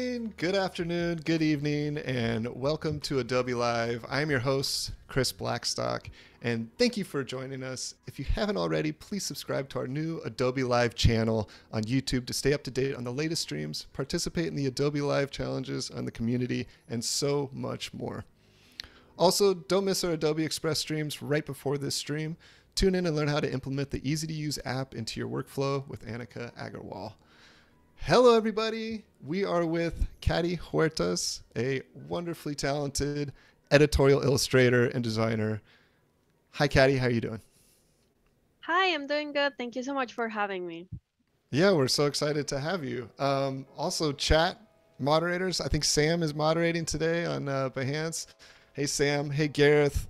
morning, good afternoon, good evening, and welcome to Adobe Live. I'm your host, Chris Blackstock, and thank you for joining us. If you haven't already, please subscribe to our new Adobe Live channel on YouTube to stay up to date on the latest streams, participate in the Adobe Live challenges on the community, and so much more. Also, don't miss our Adobe Express streams right before this stream. Tune in and learn how to implement the easy-to-use app into your workflow with Anika Agarwal. Hello, everybody. We are with Katty Huertas, a wonderfully talented editorial illustrator and designer. Hi, Katty. How are you doing? Hi, I'm doing good. Thank you so much for having me. Yeah, we're so excited to have you. Also, chat moderators. I think Sam is moderating today on Behance. Hey, Sam. Hey, Gareth.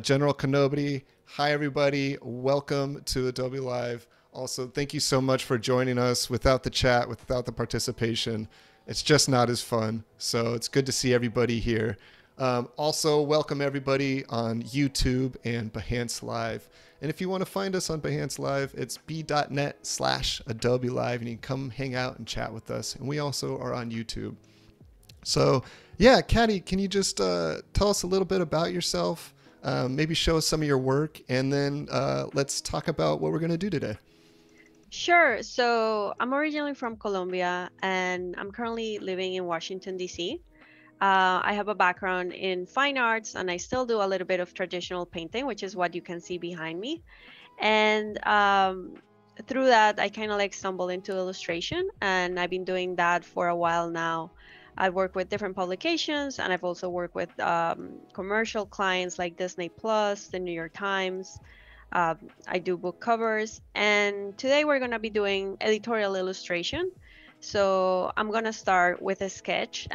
General Kenobi. Hi, everybody. Welcome to Adobe Live. Also, thank you so much for joining us. Without the chat, without the participation, it's just not as fun. So it's good to see everybody here. Also, welcome everybody on YouTube and Behance Live. And if you want to find us on Behance Live, it's b.net/Adobe Live, and you can come hang out and chat with us. And we also are on YouTube. So yeah, Katty, can you just tell us a little bit about yourself? Maybe show us some of your work, and then let's talk about what we're going to do today. Sure. So I'm originally from Colombia, and I'm currently living in Washington, DC. I have a background in fine arts, and I still do a little bit of traditional painting, which is what you can see behind me. And through that, I kind of like stumbled into illustration, and I've been doing that for a while now. I've worked with different publications, and I've also worked with commercial clients like Disney Plus, the New York Times. I do book covers, and today we're going to be doing editorial illustration. So I'm going to start with a sketch.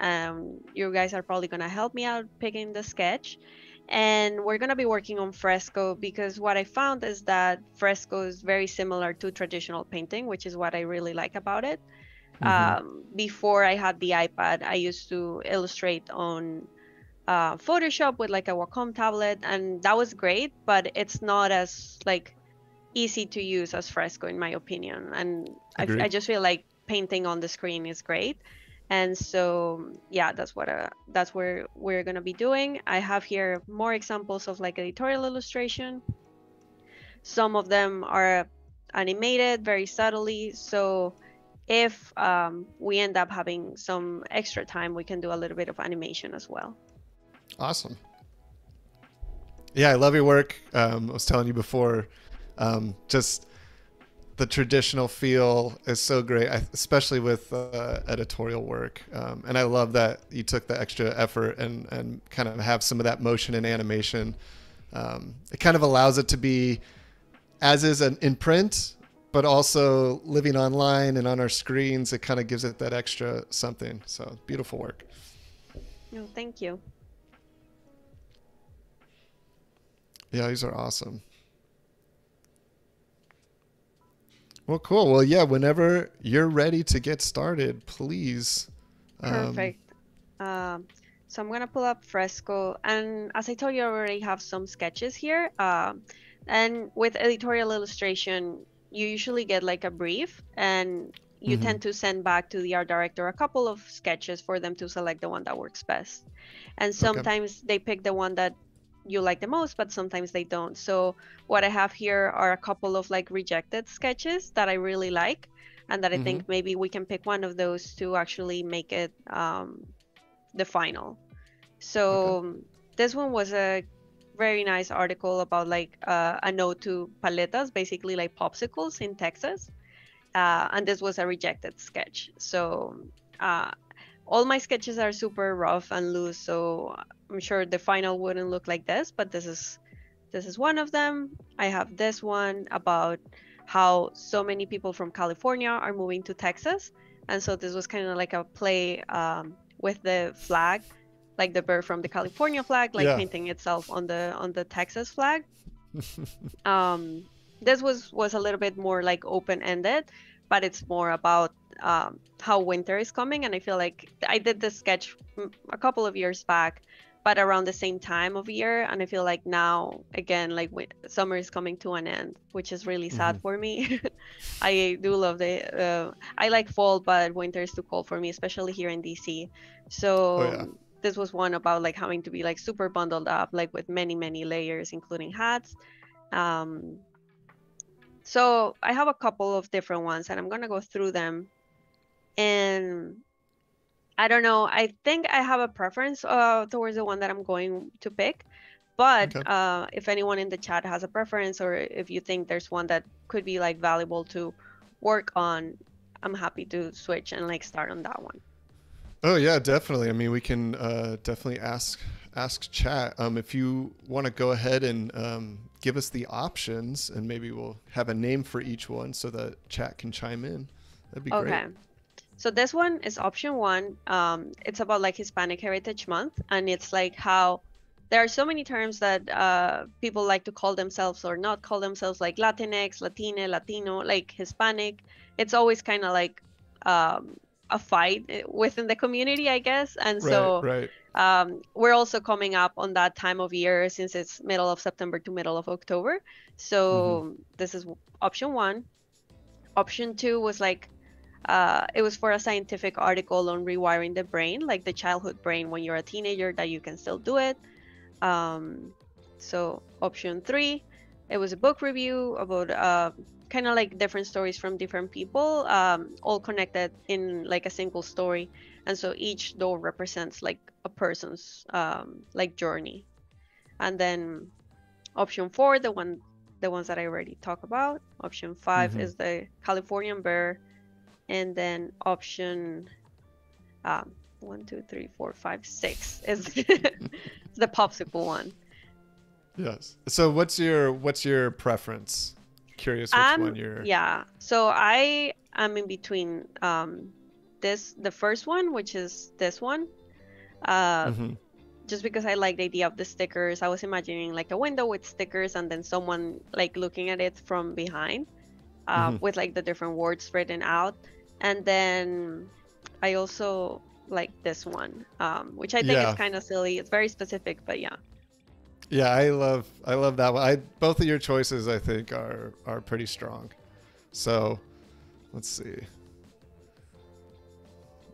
You guys are probably going to help me out picking the sketch, and we're going to be working on fresco, because what I found is that fresco is very similar to traditional painting, which is what I really like about it. Before I had the iPad, I used to illustrate on Photoshop with like a Wacom tablet, and that was great, but it's not as like easy to use as Fresco, in my opinion. And I just feel like painting on the screen is great, and so yeah, that's where we're gonna be doing. I have here more examples of like editorial illustration. Some of them are animated very subtly, so if we end up having some extra time, we can do a little bit of animation as well. Awesome. Yeah, I love your work. I was telling you before, just the traditional feel is so great, especially with editorial work. And I love that you took the extra effort and kind of have some of that motion and animation. It kind of allows it to be as is in print, but also living online and on our screens. It kind of gives it that extra something. So beautiful work. No, thank you. Yeah, these are awesome. Well, cool. Well, yeah, whenever you're ready to get started, please. Perfect. So I'm going to pull up Fresco. And as I told you, I already have some sketches here. And with editorial illustration, you usually get like a brief, and you tend to send back to the art director a couple of sketches for them to select the one that works best. And sometimes they pick the one that you like the most, but sometimes they don't. So what I have here are a couple of like rejected sketches that I really like, and that I think maybe we can pick one of those to actually make it the final. So this one was a very nice article about like a no to paletas, basically like popsicles in Texas. And this was a rejected sketch. So all my sketches are super rough and loose, so I'm sure the final wouldn't look like this, but this is one of them. I have this one about how so many people from California are moving to Texas, and so this was kind of like a play with the flag, like the bird from the California flag, like painting itself on the Texas flag. This was a little bit more like open-ended, but it's more about how winter is coming. And I feel like I did this sketch a couple of years back, but around the same time of year. And I feel like now, again, like summer is coming to an end, which is really sad for me. I do love the, I like fall, but winter is too cold for me, especially here in DC. So this was one about like having to be like super bundled up, like with many, many layers, including hats. So I have a couple of different ones and I'm going to go through them. And I don't know, I think I have a preference towards the one that I'm going to pick, but if anyone in the chat has a preference, or if you think there's one that could be like valuable to work on, I'm happy to switch and like start on that one. Oh yeah, definitely. I mean, we can definitely ask chat. If you want to go ahead and give us the options, and maybe we'll have a name for each one so that chat can chime in. That'd be great. Okay. So this one is option one. It's about like Hispanic Heritage Month, and it's like how there are so many terms that people like to call themselves or not call themselves, like Latinx, Latina, Latino, like Hispanic. It's always kind of like a fight within the community, I guess. And so we're also coming up on that time of year, since it's middle of September to middle of October. So this is option one. Option two was like, it was for a scientific article on rewiring the brain, like the childhood brain when you're a teenager, that you can still do it. So option three, it was a book review about kind of like different stories from different people, all connected in like a single story. And so each door represents like a person's like journey. And then option four, the ones that I already talked about. Option five is the Californian bear. And then option 1, 2, 3, 4, 5, 6 is the popsicle one. Yes. So what's your preference? Curious which one you're. Yeah. So I am in between the first one, which is this one, just because I like the idea of the stickers. I was imagining like a window with stickers, and then someone like looking at it from behind, with like the different words written out. And then I also like this one, which I think is kind of silly. It's very specific, but yeah, I love that one. Both of your choices I think are pretty strong. So let's see,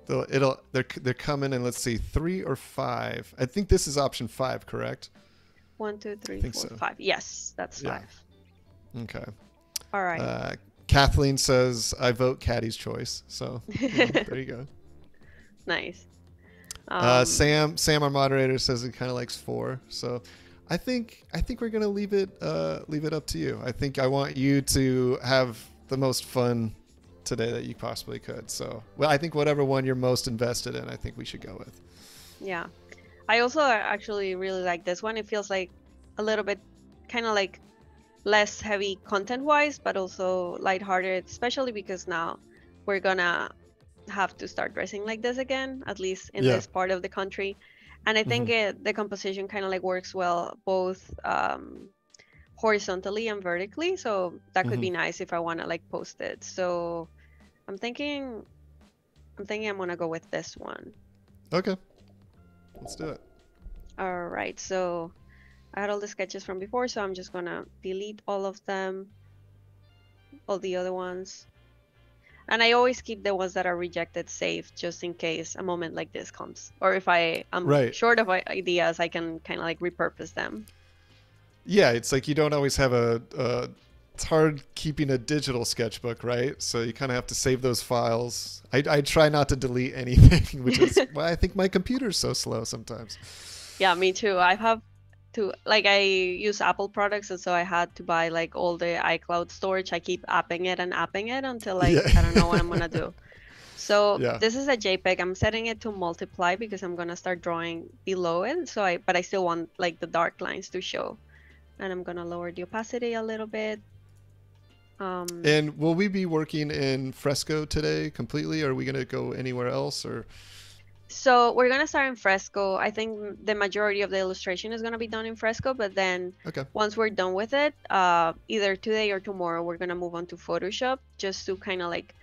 they're coming in. Let's see, 3 or 5. I think this is option 5, correct? 1, 2, 3, 4, 5. Yes, that's 5. Okay. All right. Kathleen says, I vote Katty's choice. So there you go. Nice. Sam, our moderator, says he kind of likes 4. So I think we're going to leave it up to you. I think I want you to have the most fun today that you possibly could. So I think whatever one you're most invested in, I think we should go with. Yeah. I also actually really like this one. It feels like a little bit kind of like less heavy content wise, but also lighthearted, especially because now we're gonna have to start dressing like this again, at least in this part of the country. And I think the composition kind of like works well both horizontally and vertically, so that could be nice if I want to like post it. So I'm thinking I'm gonna go with this one. Okay, let's do it. All right, so I had all the sketches from before, so I'm just gonna delete all of them, all the other ones. And I always keep the ones that are rejected saved, just in case a moment like this comes. Or if I am short of ideas, I can kind of like repurpose them. Yeah, it's like you don't always have it's hard keeping a digital sketchbook, right? So you kind of have to save those files. I try not to delete anything, which is why I think my computer's so slow sometimes. Yeah, me too. I have to, like, I use Apple products, and so I had to buy like all the iCloud storage. I keep apping it until like I don't know what I'm gonna do. So this is a JPEG. I'm setting it to multiply because I'm gonna start drawing below it. So but I still want like the dark lines to show, and I'm gonna lower the opacity a little bit. And will we be working in Fresco today completely? Or are we gonna go anywhere else? Or so we're going to start in Fresco. I think the majority of the illustration is going to be done in Fresco, but then once we're done with it, either today or tomorrow, we're going to move on to Photoshop, just to kind of like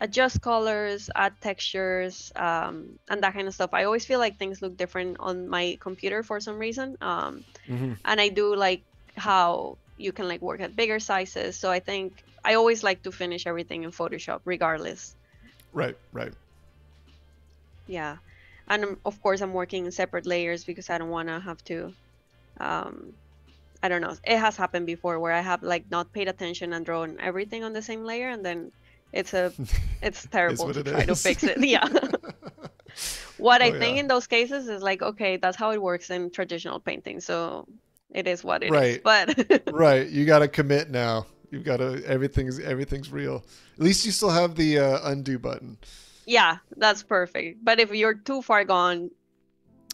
adjust colors, add textures, and that kind of stuff. I always feel like things look different on my computer for some reason. And I do like how you can like work at bigger sizes. So I think I always like to finish everything in Photoshop regardless. Right, right. Yeah. And of course, I'm working in separate layers because I don't want to have to, I don't know. It has happened before where I have like not paid attention and drawn everything on the same layer, and then it's terrible to try to fix it. Yeah. I think in those cases is like, okay, that's how it works in traditional painting. So it is what it is. But right, you got to commit now. You've got to everything's real. At least you still have the undo button. Yeah, that's perfect. But if you're too far gone,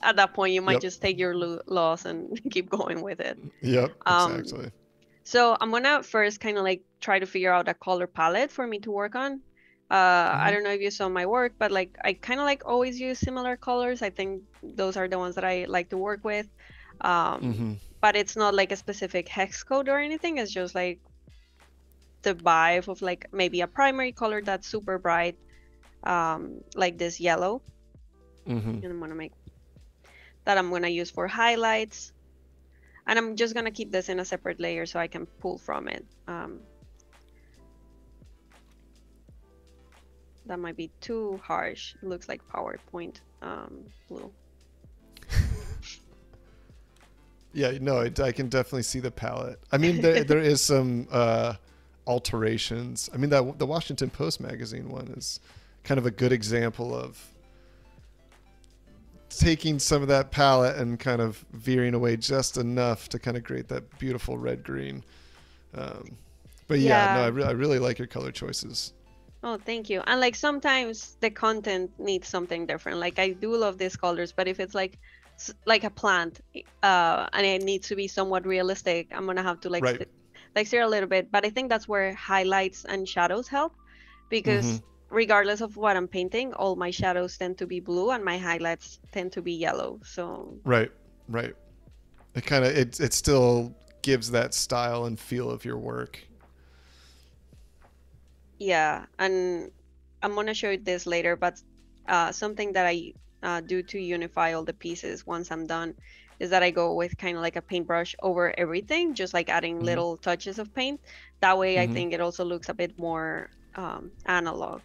at that point, you might just take your loss and keep going with it. Yep, exactly. So I'm going to first kind of like try to figure out a color palette for me to work on. I don't know if you saw my work, but like I kind of like always use similar colors. I think those are the ones that I like to work with. But it's not like a specific hex code or anything. It's just like the vibe of like maybe a primary color that's super bright, like this yellow. And I'm going to make that I'm going to use for highlights. And I'm just going to keep this in a separate layer so I can pull from it. That might be too harsh. It looks like PowerPoint blue. Yeah, no, I can definitely see the palette. I mean, there is some alterations. I mean, the Washington Post magazine one is kind of a good example of taking some of that palette and kind of veering away just enough to kind of create that beautiful red-green. But yeah, no, I really like your color choices. Oh, thank you. And like sometimes the content needs something different. Like I do love these colors, but if it's like a plant and it needs to be somewhat realistic, I'm going to have to like steer a little bit. But I think that's where highlights and shadows help, because regardless of what I'm painting, all my shadows tend to be blue and my highlights tend to be yellow. So right, it kind of it still gives that style and feel of your work. Yeah, and I'm gonna show you this later, but something that I do to unify all the pieces once I'm done is that I go with kind of like a paintbrush over everything, just like adding little touches of paint. That way I think it also looks a bit more analog.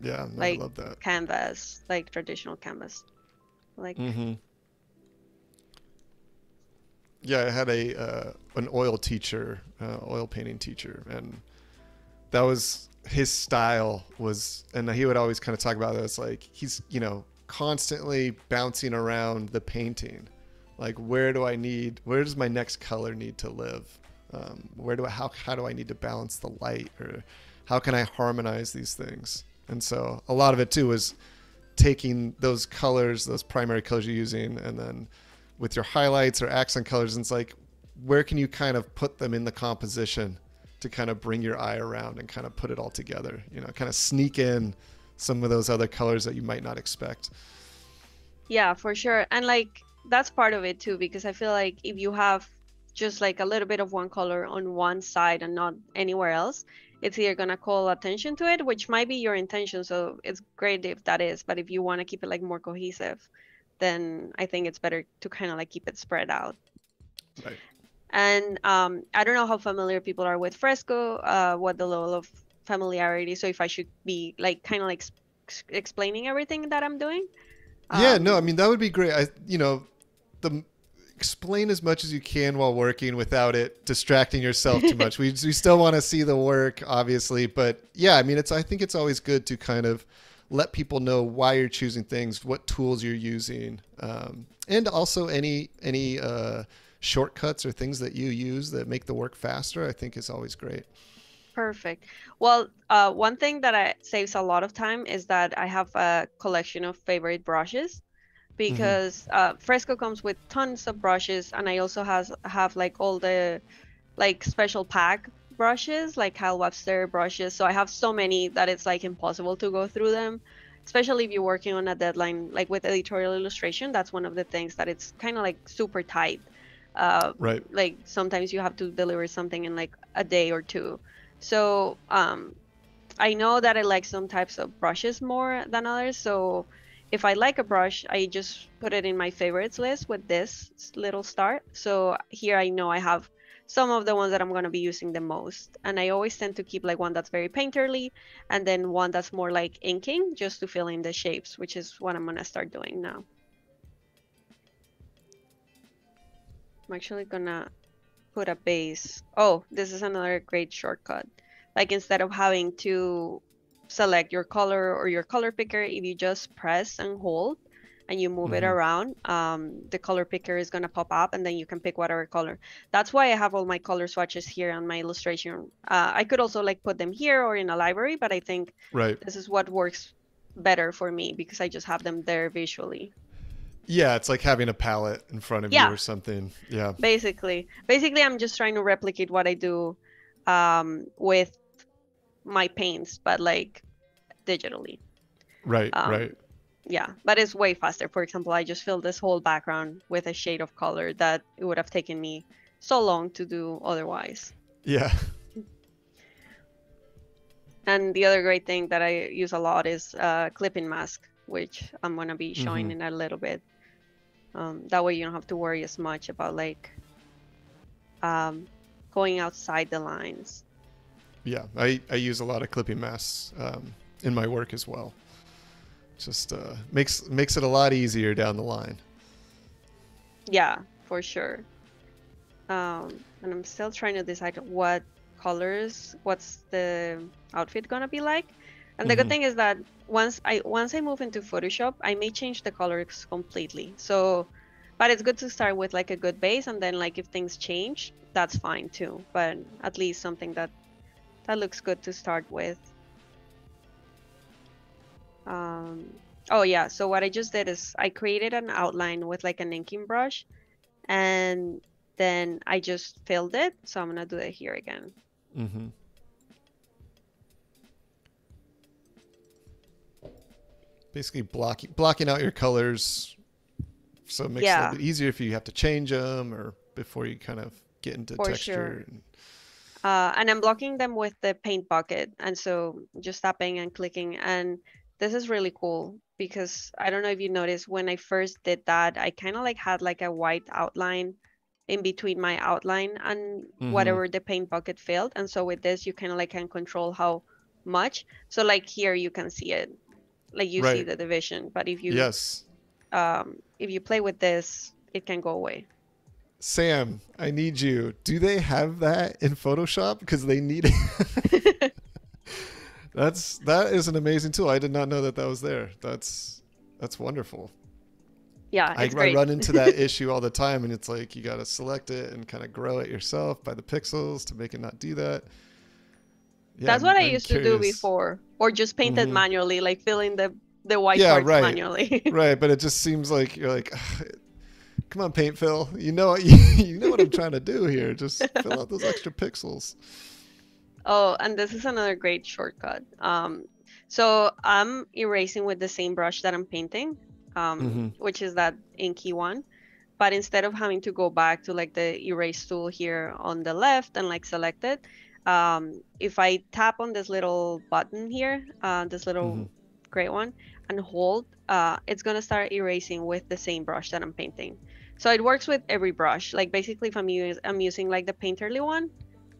Yeah, I love that. Canvas, like traditional canvas. Like yeah, I had a an oil teacher, oil painting teacher, and that was his style was, and he would always kind of talk about this, like he's, you know, constantly bouncing around the painting, like where does my next color need to live, how do I need to balance the light, or how can I harmonize these things? And so a lot of it too is taking those colors, those primary colors you're using, and then with your highlights or accent colors, and it's like, where can you kind of put them in the composition to kind of bring your eye around and kind of put it all together, you know, kind of sneak in some of those other colors that you might not expect. Yeah, for sure. And like, that's part of it too, because I feel like if you have just like a little bit of one color on one side and not anywhere else, it's either going to call attention to it, which might be your intention. So it's great if that is, but if you want to keep it like more cohesive, then I think it's better to kind of like keep it spread out. Right. And I don't know how familiar people are with Fresco, what the level of familiarity. So if I should be like kind of like explaining everything that I'm doing. Yeah, no, I mean, that would be great. You know, explain as much as you can while working without it distracting yourself too much. we still want to see the work, obviously. But yeah, I mean, I think it's always good to kind of let people know why you're choosing things, what tools you're using, and also any shortcuts or things that you use that make the work faster, I think is always great. Perfect. Well, one thing that saves a lot of time is that I have a collection of favorite brushes, because Fresco comes with tons of brushes, and I also have like all the like special pack brushes, like Kyle Webster brushes. So I have so many that it's like impossible to go through them, especially if you're working on a deadline, like with editorial illustration. That's one of the things that it's kind of like super tight. Right. Like sometimes you have to deliver something in like a day or two. So I know that I like some types of brushes more than others, so if I like a brush, I just put it in my favorites list with this little star. So here I know I have some of the ones that I'm going to be using the most. And I always tend to keep like one that's very painterly and then one that's more like inking, just to fill in the shapes, which is what I'm going to start doing now. I'm actually going to put a base. Oh, this is another great shortcut. Like instead of having to select your color or your color picker, if you just press and hold and you move it around, the color picker is going to pop up and then you can pick whatever color. That's why I have all my color swatches here on my illustration. I could also like put them here or in a library, but I think this is what works better for me because I just have them there visually. Yeah, it's like having a palette in front of you or something. Yeah, basically I'm just trying to replicate what I do with my paints, but like digitally. Right. Yeah, but it's way faster. For example, I just filled this whole background with a shade of color that it would have taken me so long to do otherwise. Yeah. And the other great thing that I use a lot is clipping mask, which I'm going to be showing in a little bit. That way you don't have to worry as much about like going outside the lines. Yeah, I use a lot of clipping masks in my work as well. Just makes it a lot easier down the line. Yeah, for sure. And I'm still trying to decide what colors, what's the outfit gonna be like. And the good thing is that once I move into Photoshop, I may change the colors completely. So, but it's good to start with like a good base, and then like if things change, that's fine too. But at least something that looks good to start with. Oh yeah, so what I just did is I created an outline with like an inking brush and then I just filled it. So I'm gonna do that here again. Basically blocking out your colors. So it makes it a little bit easier if you have to change them or before you kind of get into texture. And I'm blocking them with the paint bucket. And so just tapping and clicking. And this is really cool because I don't know if you noticed when I first did that, I kind of like had like a white outline in between my outline and whatever the paint bucket filled. And so with this, you kind of like can control how much. So like here you can see it, like you see the division. But if you if you play with this, it can go away. Sam, I need you. Do they have that in Photoshop? Because they need it. That is an amazing tool. I did not know that was there. That's wonderful. Yeah, it's great. I run into that issue all the time, and it's like you got to select it and kind of grow it yourself by the pixels to make it not do that. Yeah, that's what I used to do before, or just paint it manually, like filling the white parts manually. But it just seems like you're like, come on, paint fill. You know what I'm trying to do here. Just fill out those extra pixels. Oh, and this is another great shortcut. So I'm erasing with the same brush that I'm painting, which is that inky one. But instead of having to go back to like the erase tool here on the left and like select it, if I tap on this little button here, this little gray one, and hold, it's going to start erasing with the same brush that I'm painting. So it works with every brush. Like basically if I'm using like the painterly one,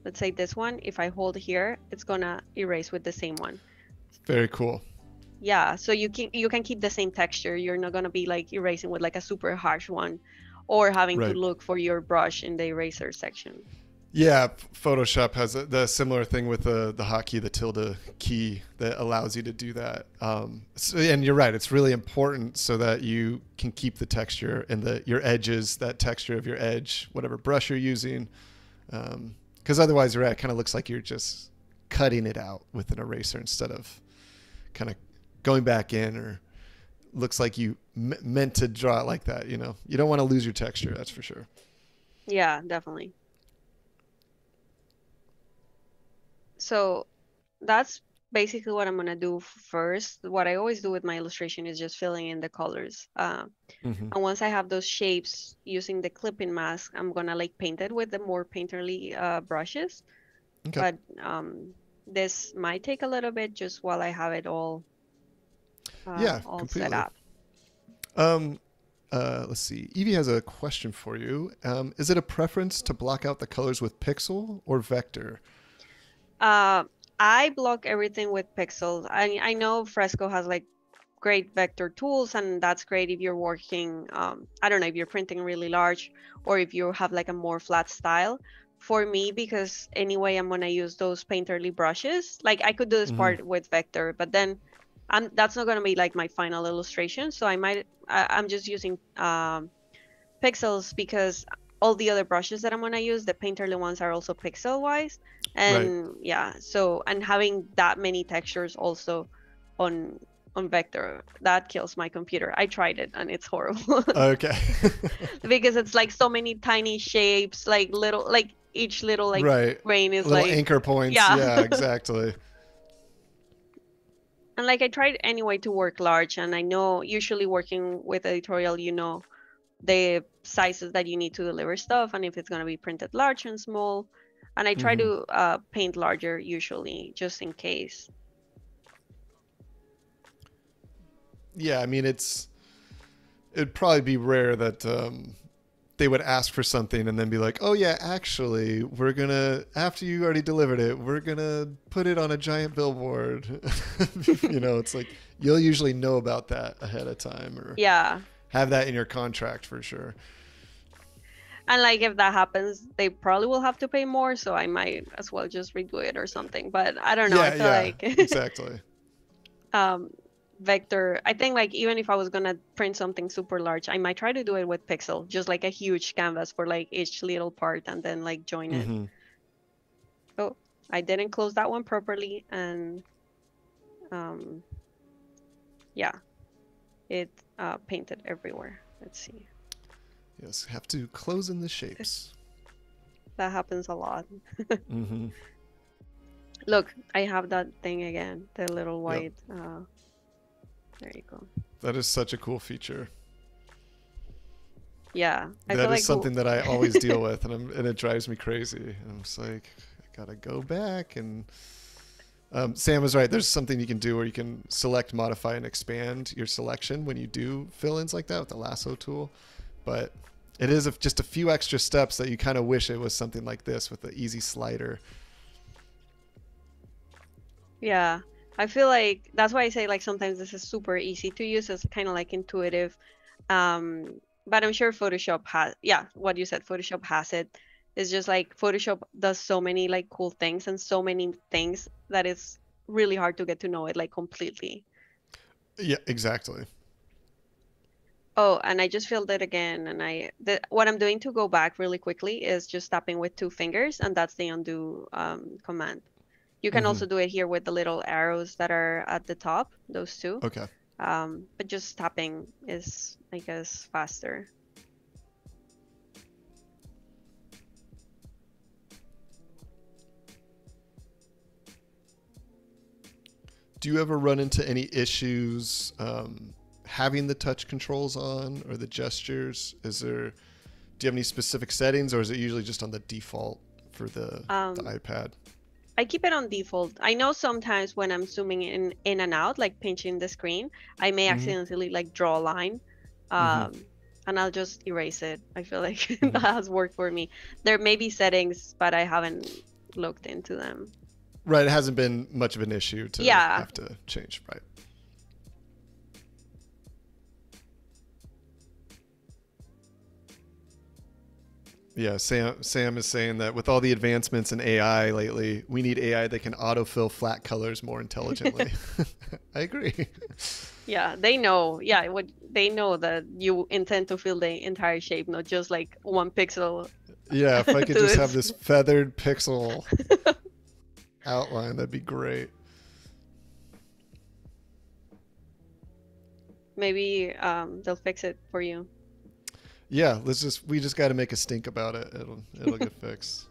let's say this one, if I hold here, it's going to erase with the same one. Very cool. Yeah, so you can keep the same texture. You're not going to be like erasing with like a super harsh one or having to look for your brush in the eraser section. Yeah, Photoshop has the similar thing with the hotkey, the tilde key that allows you to do that. And you're right, it's really important so that you can keep the texture and your edges, that texture of your edge, whatever brush you're using. Because otherwise, you're right, it kind of looks like you're just cutting it out with an eraser instead of kind of going back in, or looks like you meant to draw it like that. You know, you don't want to lose your texture, that's for sure. Yeah, definitely. So that's basically what I'm going to do first. What I always do with my illustration is just filling in the colors. And once I have those shapes using the clipping mask, I'm going to like paint it with the more painterly brushes. Okay. But this might take a little bit just while I have it all, all completely set up. Let's see. Evie has a question for you. Is it a preference to block out the colors with pixel or vector? I block everything with pixels. I know Fresco has like great vector tools, and that's great if you're working, I don't know, if you're printing really large or if you have like a more flat style. For me, because anyway, I'm going to use those painterly brushes. Like I could do this part with vector, but then that's not going to be like my final illustration. So I'm just using pixels because all the other brushes that I'm going to use, the painterly ones, are also pixel wise. And yeah, so, and having that many textures also on vector, that kills my computer. I tried it and it's horrible. Okay. Because it's like so many tiny shapes, like little, like each little like grain is little like anchor points. Yeah, exactly. And like I tried anyway to work large, and I know usually working with editorial, you know, the sizes that you need to deliver stuff and if it's going to be printed large and small. And I try to paint larger usually just in case. Yeah, I mean, it'd probably be rare that they would ask for something and then be like, oh yeah, actually, we're going to, after you already delivered it, we're going to put it on a giant billboard. You know, it's like, you'll usually know about that ahead of time, or have that in your contract for sure. And like, if that happens, they probably will have to pay more. So I might as well just redo it or something, but I don't know. Yeah, I feel like exactly. Vector, I think like even if I was gonna print something super large, I might try to do it with pixel, just like a huge canvas for like each little part and then like join it. Oh, I didn't close that one properly, and yeah, it painted everywhere. Let's see. Yes, have to close in the shapes. That happens a lot. Look, I have that thing again, the little white there you go. That is such a cool feature. Yeah. That is something that I always deal with, and it drives me crazy. I'm just like, I gotta go back. And Sam was right. There's something you can do where you can select, modify, and expand your selection when you do fill-ins like that with the lasso tool. But it is just a few extra steps that you kind of wish it was something like this with the easy slider. Yeah. I feel like that's why I say like sometimes this is super easy to use. It's kind of like intuitive, but I'm sure Photoshop has, what you said, Photoshop has it. It's just like Photoshop does so many like cool things and so many things that it's really hard to get to know it like completely. Yeah, exactly. Oh, and I just filled it again. And what I'm doing to go back really quickly is just tapping with 2 fingers, and that's the undo command. You can also do it here with the little arrows that are at the top, those two. Okay. But just tapping is, I guess, faster. Do you ever run into any issues having the touch controls on or the gestures? Do you have any specific settings, or is it usually just on the default for the iPad? I keep it on default. I know sometimes when I'm zooming in and out, like pinching the screen, I may accidentally like draw a line, and I'll just erase it. I feel like that has worked for me. There may be settings, but I haven't looked into them. Right, it hasn't been much of an issue to have to change, right? Yeah, Sam is saying that with all the advancements in AI lately, we need AI that can autofill flat colors more intelligently. I agree. Yeah, they know. Yeah, they know that you intend to fill the entire shape, not just like one pixel. Yeah, if I could just have this feathered pixel outline, that'd be great. Maybe they'll fix it for you. Yeah, we just got to make a stink about it. It'll get fixed.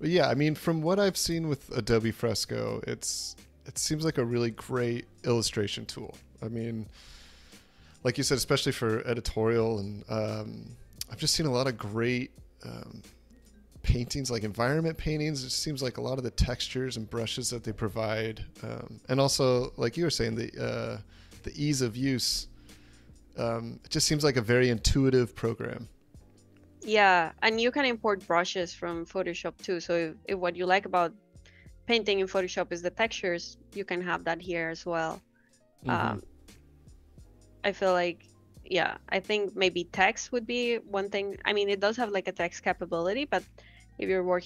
But yeah, I mean, from what I've seen with Adobe Fresco, it seems like a really great illustration tool. I mean, like you said, especially for editorial and I've just seen a lot of great paintings, like environment paintings. It seems like a lot of the textures and brushes that they provide, and also, like you were saying, the ease of use. It just seems like a very intuitive program. Yeah, and you can import brushes from Photoshop too. So if what you like about painting in Photoshop is the textures, you can have that here as well. Mm-hmm. I feel like, yeah, I think maybe text would be one thing. I mean, it does have like a text capability, but if you're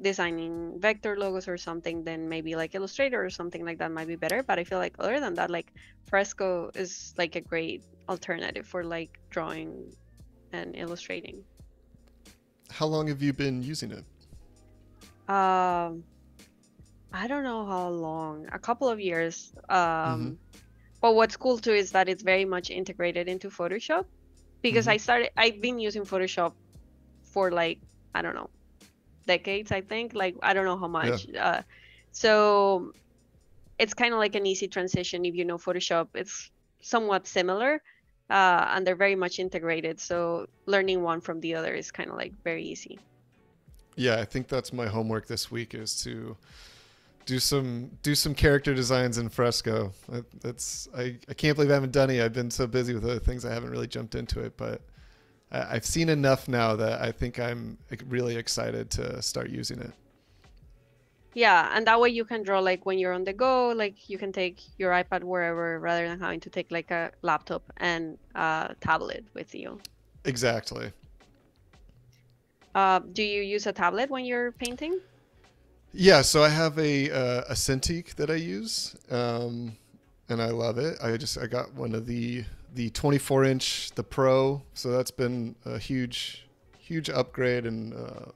designing vector logos or something, then maybe like Illustrator or something like that might be better. But I feel like other than that, like Fresco is like a great alternative for like drawing and illustrating. How long have you been using it? I don't know how long, a couple of years. Mm-hmm. But what's cool too is that it's very much integrated into Photoshop, because mm-hmm. I've been using Photoshop for like, I don't know, decades, I think, like, I don't know how much. Yeah. So it's kind of like an easy transition. If you know Photoshop, it's somewhat similar, and they're very much integrated. So learning one from the other is kind of like very easy. Yeah, I think that's my homework this week, is to do some character designs in Fresco. I can't believe I haven't done it. I've been so busy with other things, I haven't really jumped into it, but I've seen enough now that I think I'm really excited to start using it. Yeah, and that way you can draw like when you're on the go, like you can take your iPad wherever rather than having to take like a laptop and tablet with you. Exactly. Do you use a tablet when you're painting? Yeah, so I have a Cintiq that I use, and I love it. I got one of the 24-inch, the Pro, so that's been a huge upgrade and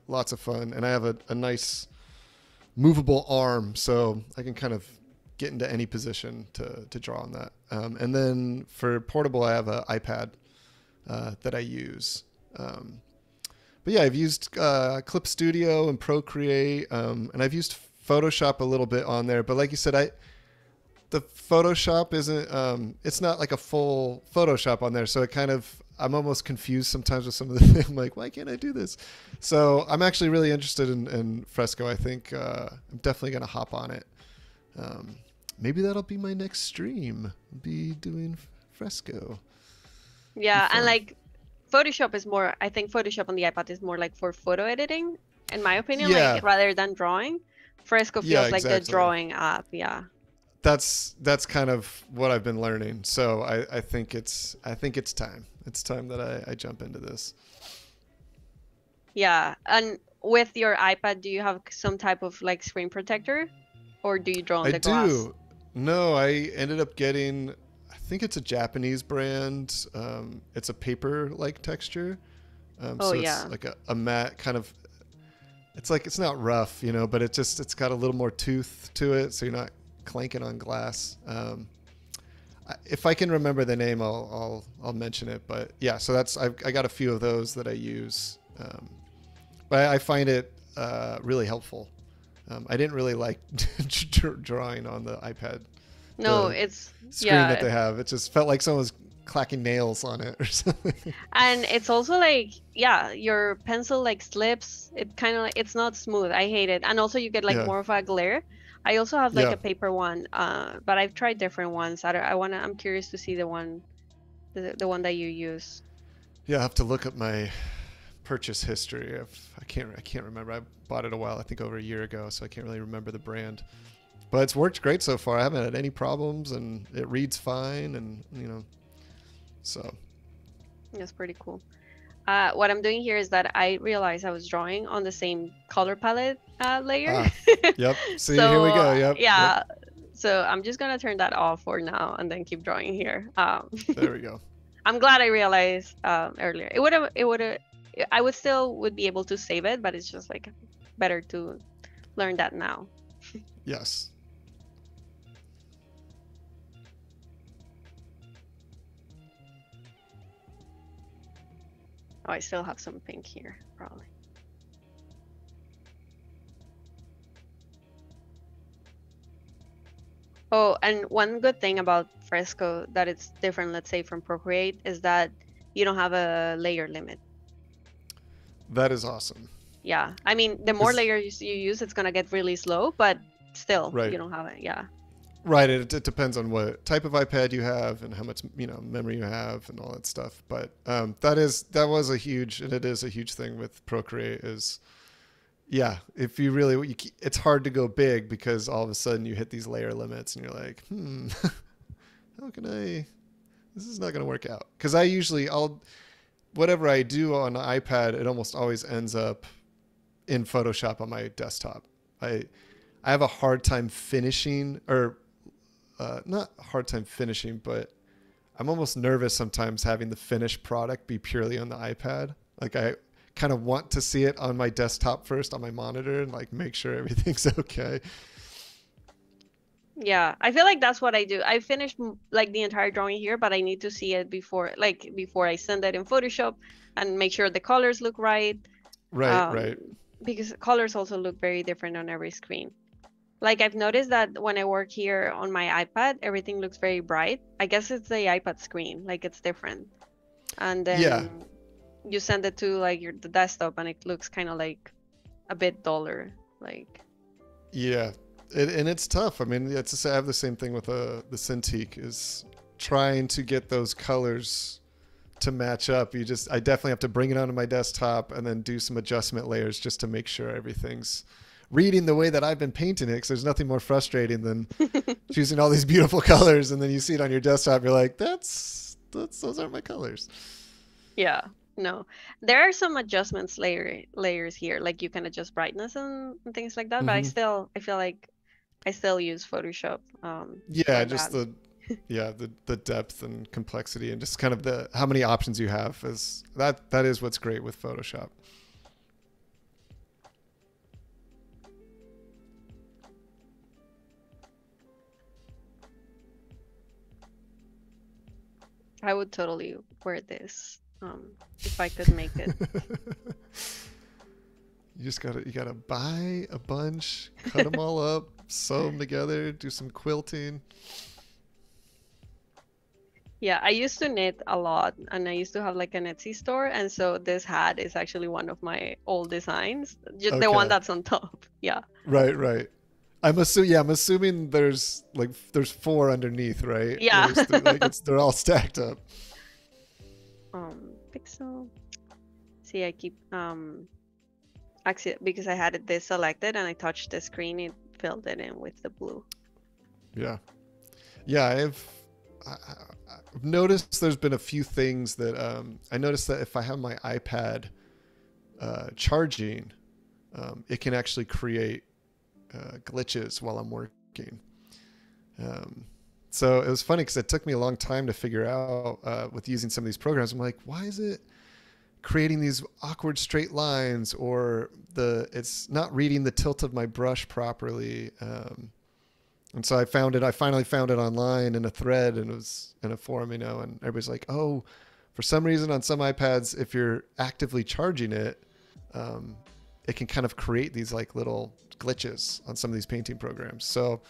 lots of fun. And I have a nice movable arm, so I can kind of get into any position to draw on that. And then for portable, I have an iPad that I use. But yeah, I've used Clip Studio and Procreate, and I've used Photoshop a little bit on there. But like you said, the Photoshop isn't, it's not like a full Photoshop on there. So it kind of, I'm almost confused sometimes with some of the things. I'm like, why can't I do this? So I'm actually really interested in Fresco. I think I'm definitely going to hop on it. Maybe that'll be my next stream. I'll be doing Fresco. Yeah, and like, Photoshop is more, I think Photoshop on the iPad is more like for photo editing, in my opinion, yeah, like rather than drawing. Fresco feels, yeah, exactly, like the drawing app. Yeah. That's kind of what I've been learning. So I think it's time. It's time that I jump into this. Yeah. And with your iPad, do you have some type of like screen protector, or do you draw on the glass? I do. No, I ended up getting, I think it's a Japanese brand. It's a paper-like texture. So yeah, it's like a matte kind of, it's like, it's not rough, you know, but it just, it's got a little more tooth to it. So you're not clanking on glass. If I can remember the name, I'll mention it, but yeah, so that's, I got a few of those that I use. But I find it really helpful. I didn't really like drawing on the iPad. No, it's screen, yeah, that they have. It just felt like someone was clacking nails on it or something. And it's also like, yeah, your pencil like slips. It kind of like, it's not smooth. I hate it. And also you get like, yeah, more of a glare. I also have like, yeah, a paper one, but I've tried different ones. I'm curious to see the one that you use. Yeah, I have to look up my purchase history. I can't remember. I bought it a while, I think over a year ago, so I can't really remember the brand. But it's worked great so far. I haven't had any problems, and it reads fine, and you know, so that's pretty cool. What I'm doing here is that I realized I was drawing on the same color palette layer. Yep. See, so, here we go. Yep. Yeah. Yep. So I'm just gonna turn that off for now, and then keep drawing here. There we go. I'm glad I realized earlier. It would have. I would still would be able to save it, but it's just like better to learn that now. Yes. Oh, I still have some pink here, probably. Oh, and one good thing about Fresco that it's different, let's say, from Procreate, is that you don't have a layer limit. That is awesome. Yeah. I mean, the more layers you use, it's going to get really slow, but still, you don't have it. Yeah. Right. It depends on what type of iPad you have and how much, you know, memory you have and all that stuff. But that was a huge, and it is a huge thing with Procreate is, yeah, if you really, it's hard to go big because all of a sudden you hit these layer limits and you're like, how can I, this is not going to work out. Because whatever I do on the iPad, it almost always ends up in Photoshop on my desktop. I have a hard time finishing, or not hard time finishing, but I'm almost nervous sometimes having the finished product be purely on the iPad. Like I kind of want to see it on my desktop first on my monitor and like make sure everything's okay. Yeah, I feel like that's what I do. I finished like the entire drawing here, but I need to see it before I send it in Photoshop and make sure the colors look right. Right. Because colors also look very different on every screen. Like I've noticed that when I work here on my iPad, everything looks very bright. I guess it's the iPad screen, like it's different. And then you send it to like the desktop and it looks kind of like a bit duller. Like yeah. And it's tough. I mean, it's just, I have the same thing with the Cintiq is trying to get those colors to match up. I definitely have to bring it onto my desktop and then do some adjustment layers just to make sure everything's reading the way that I've been painting it. Because there's nothing more frustrating than choosing all these beautiful colors and then you see it on your desktop. You're like, those aren't my colors. Yeah. No, there are some adjustments layers here. Like you can adjust brightness and things like that. Mm-hmm. But I feel like I still use Photoshop. The depth and complexity and just kind of the how many options you have is that is what's great with Photoshop. I would totally wear this if I could make it. You just gotta buy a bunch, cut them all up, sew them together, do some quilting. Yeah, I used to knit a lot and I used to have like an Etsy store. And so this hat is actually one of my old designs, just the one that's on top. Yeah. Right. I'm assuming there's four underneath, right? Yeah. They're all stacked up. Pixel. See, I keep, because I had it deselected and I touched the screen, it filled it in with the blue. Yeah, I've noticed there's been a few things that I noticed that if I have my iPad charging, it can actually create glitches while I'm working. So it was funny because it took me a long time to figure out with using some of these programs. I'm like, why is it creating these awkward straight lines, or it's not reading the tilt of my brush properly, and so I finally found it online in a thread, and it was in a forum, you know, and everybody's like, oh, for some reason on some iPads, if you're actively charging it, it can kind of create these like little glitches on some of these painting programs. So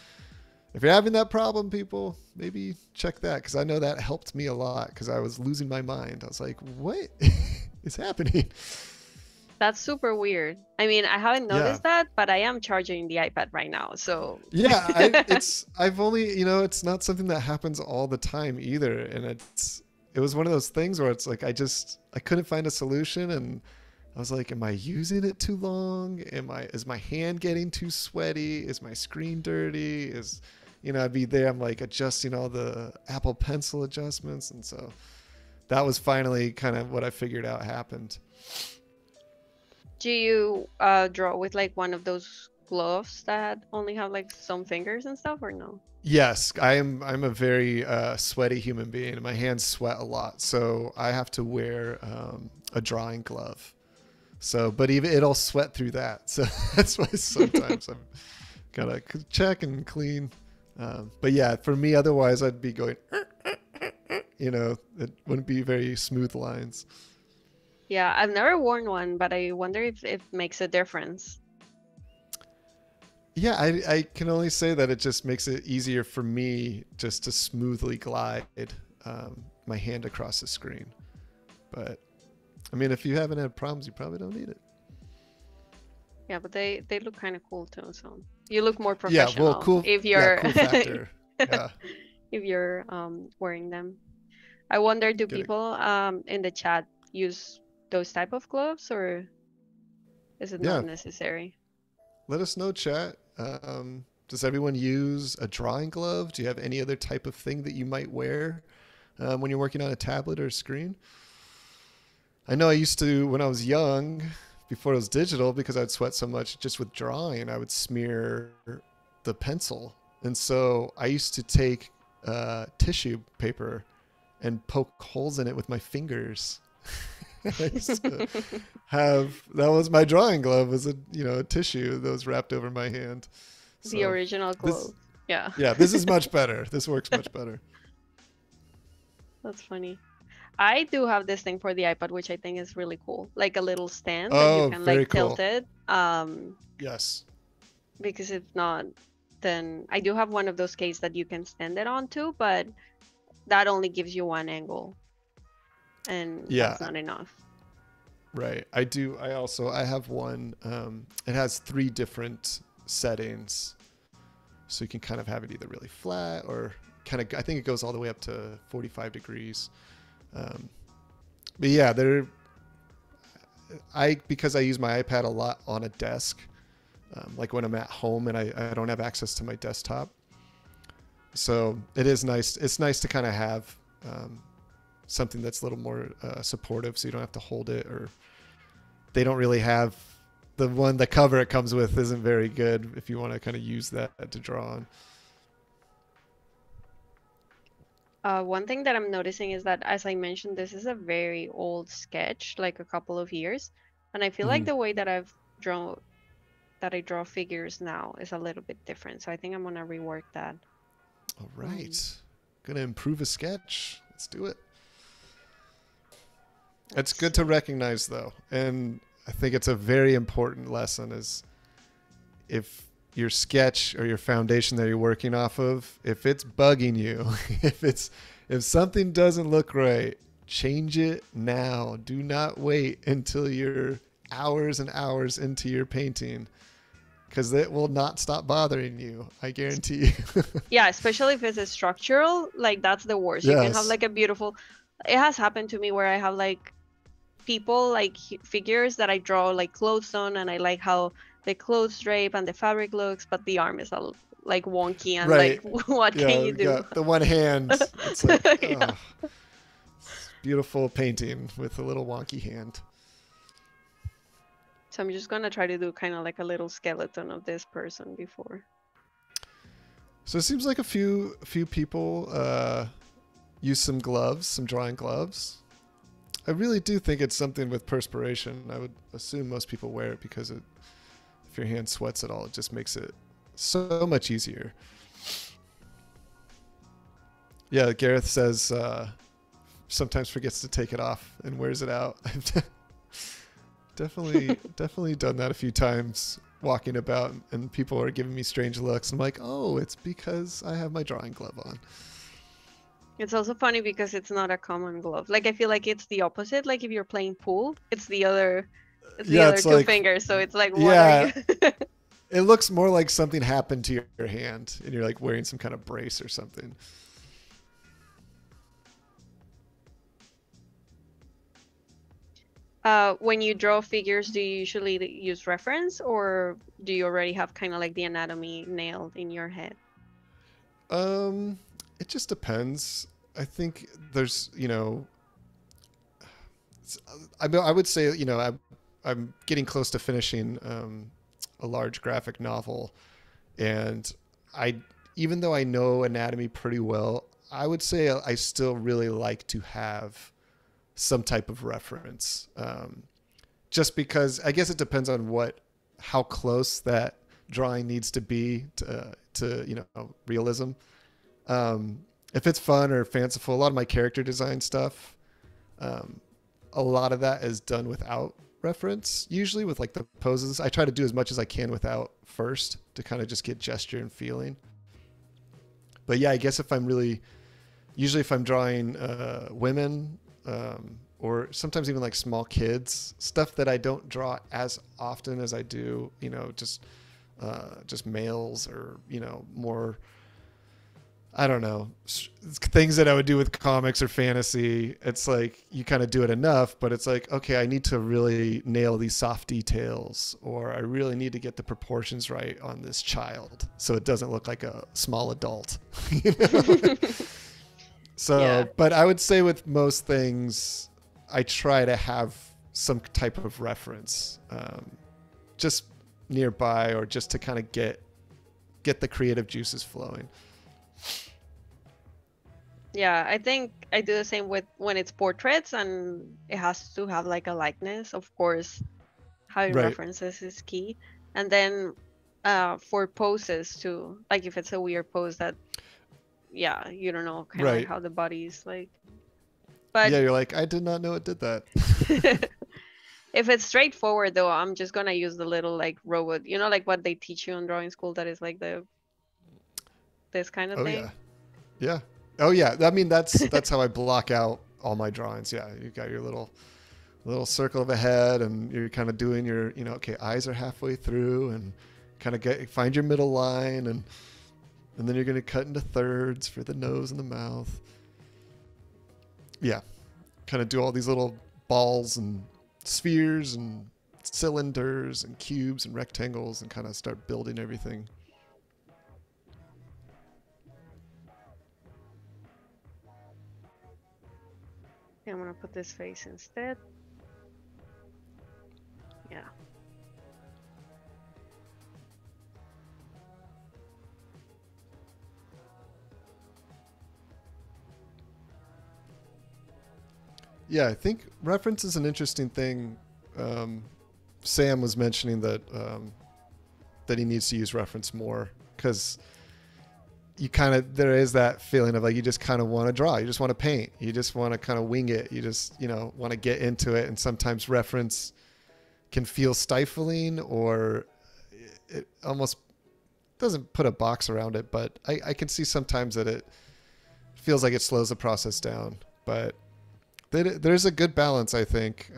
if you're having that problem, people, maybe check that, because I know that helped me a lot because I was losing my mind. I was like, what is happening? That's super weird. I mean, I haven't noticed that, but I am charging the iPad right now. So yeah, I've only, you know, it's not something that happens all the time either. And it was one of those things where it's like, I couldn't find a solution. And I was like, am I using it too long? Is my hand getting too sweaty? Is my screen dirty? You know, I'd be there, I'm like adjusting all the Apple Pencil adjustments. And so that was finally kind of what I figured out happened. Do you draw with like one of those gloves that only have like some fingers and stuff, or no? Yes, I'm a very sweaty human being. My hands sweat a lot. So I have to wear a drawing glove. So, but even it'll sweat through that. So that's why sometimes I'm gotta check and clean. But yeah, for me, otherwise I'd be going, you know, it wouldn't be very smooth lines. Yeah, I've never worn one, but I wonder if it makes a difference. Yeah, I can only say that it just makes it easier for me just to smoothly glide my hand across the screen. But I mean, if you haven't had problems, you probably don't need it. Yeah, but they look kind of cool too. So you look more professional. Yeah, well, cool. If you're cool factor. Yeah. If you're wearing them. I wonder, do people in the chat use those type of gloves, or is it not necessary? Let us know, chat. Does everyone use a drawing glove? Do you have any other type of thing that you might wear when you're working on a tablet or a screen? I know I used to, when I was young, before it was digital, because I'd sweat so much just with drawing, I would smear the pencil. And so I used to take tissue paper and poke holes in it with my fingers. I used to have, that was my drawing glove, was a, you know, a tissue that was wrapped over my hand. So the original glove. Yeah. Yeah, this is much better. This works much better. That's funny. I do have this thing for the iPad, which I think is really cool. Like a little stand that you can like tilt it. Yes. Because if not, then I do have one of those cases that you can stand it onto, but that only gives you one angle. And that's not enough. Right. I do. I have one. It has three different settings. So you can kind of have it either really flat or kind of, I think it goes all the way up to 45 degrees. But yeah, because I use my iPad a lot on a desk, like when I'm at home and I don't have access to my desktop. So it is nice. It's nice to kind of have, something that's a little more, supportive. So you don't have to hold it, or they don't really have the cover it comes with isn't very good if you want to kind of use that to draw on. One thing that I'm noticing is that, as I mentioned, this is a very old sketch, like a couple of years. And I feel like the way that I draw figures now is a little bit different. So I think I'm going to rework that. All right. Going to improve a sketch. Let's do it. It's good to recognize, though. And I think it's a very important lesson is if your sketch or your foundation that you're working off of, if it's bugging you, if something doesn't look right, change it now. Do not wait until you're hours and hours into your painting, because it will not stop bothering you. I guarantee you. Yeah, especially if it's a structural, like that's the worst. Yes. You can have like a beautiful, it has happened to me where I have like people, like figures that I draw like clothes on, and I like how the clothes drape and the fabric looks, but the arm is all like wonky and like, what can you do? Yeah, the one hand, it's like, it's beautiful painting with a little wonky hand. So I'm just gonna try to do kind of like a little skeleton of this person before. So it seems like a few people use some gloves, some drawing gloves. I really do think it's something with perspiration. I would assume most people wear it because it, if your hand sweats at all, it just makes it so much easier. Yeah, Gareth says sometimes forgets to take it off and wears it out. I've definitely done that a few times walking about, and people are giving me strange looks. I'm like, oh, it's because I have my drawing glove on. It's also funny because it's not a common glove. Like, I feel like it's the opposite. Like, if you're playing pool, it's the other, it's two like, fingers. So it's like, what are you? It looks more like something happened to your hand and you're like wearing some kind of brace or something. When you draw figures, do you usually use reference, or do you already have kind of like the anatomy nailed in your head? It just depends. I think there's, you know, I would say, you know, I'm getting close to finishing a large graphic novel. And even though I know anatomy pretty well, I would say I still really like to have some type of reference. Just because I guess it depends on how close that drawing needs to be to you know, realism. If it's fun or fanciful, a lot of my character design stuff, a lot of that is done without reference, usually with like the poses. I try to do as much as I can without first to kind of just get gesture and feeling. But yeah, I guess if I'm drawing women, or sometimes even like small kids, stuff that I don't draw as often as I do, you know, just males or, you know, more, I don't know, things that I would do with comics or fantasy. It's like you kind of do it enough, but it's like, okay, I need to really nail these soft details, or I really need to get the proportions right on this child so it doesn't look like a small adult. You know? So, yeah. But I would say with most things, I try to have some type of reference just nearby, or just to kind of get the creative juices flowing. Yeah, I think I do the same with when it's portraits, and it has to have like a likeness. Of course, having references is key. And then for poses too, like if it's a weird pose that, yeah, you don't know kind of like how the body's like. But yeah, you're like, I did not know it did that. If it's straightforward though, I'm just gonna use the little like robot, you know, like what they teach you in drawing school, that is like this kind of thing. Yeah. Yeah. Oh yeah, I mean that's how I block out all my drawings. Yeah, you got your little circle of a head, and you're kind of doing your, you know, okay, eyes are halfway through, and kind of find your middle line, and then you're going to cut into thirds for the nose and the mouth. Yeah, kind of do all these little balls and spheres and cylinders and cubes and rectangles, and kind of start building everything. I'm gonna put this face instead. Yeah. Yeah, I think reference is an interesting thing. Sam was mentioning that that he needs to use reference more, because you kind of, there is that feeling of like, you just kind of want to draw. You just want to paint. You just want to kind of wing it. You just, you know, want to get into it. And sometimes reference can feel stifling, or it almost doesn't put a box around it. But I can see sometimes that it feels like it slows the process down. But there's a good balance, I think,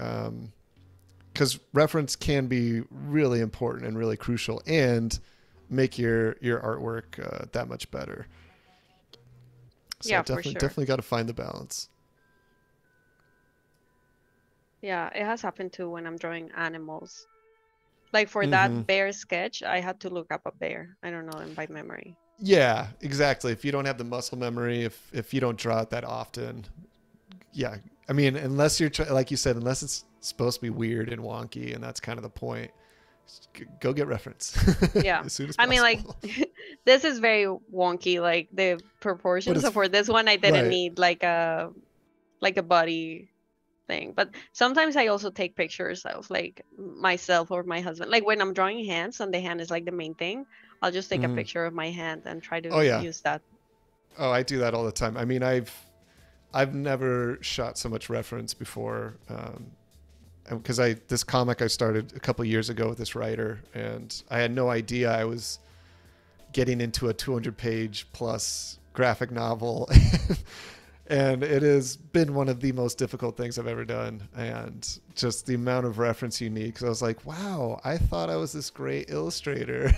because reference can be really important and really crucial, and make your artwork that much better. So yeah, definitely, for sure. Definitely got to find the balance. Yeah, it has happened too when I'm drawing animals. Like for that bear sketch, I had to look up a bear. I don't know them by memory. Yeah, exactly. If you don't have the muscle memory, if you don't draw it that often, yeah. I mean, unless you're like you said, unless it's supposed to be weird and wonky, and that's kind of the point. Go get reference. Yeah. As soon as possible. I mean, like, this is very wonky, like the proportions. So for this one, I didn't need like a body thing. But sometimes I also take pictures of like myself or my husband. Like when I'm drawing hands and the hand is like the main thing, I'll just take a picture of my hand and try to use that. Oh, I do that all the time. I mean, I've never shot so much reference before. Because this comic I started a couple years ago with this writer, and I had no idea I was getting into a 200-page plus graphic novel, and it has been one of the most difficult things I've ever done, and just the amount of reference you need. Because I was like, wow, I thought I was this great illustrator,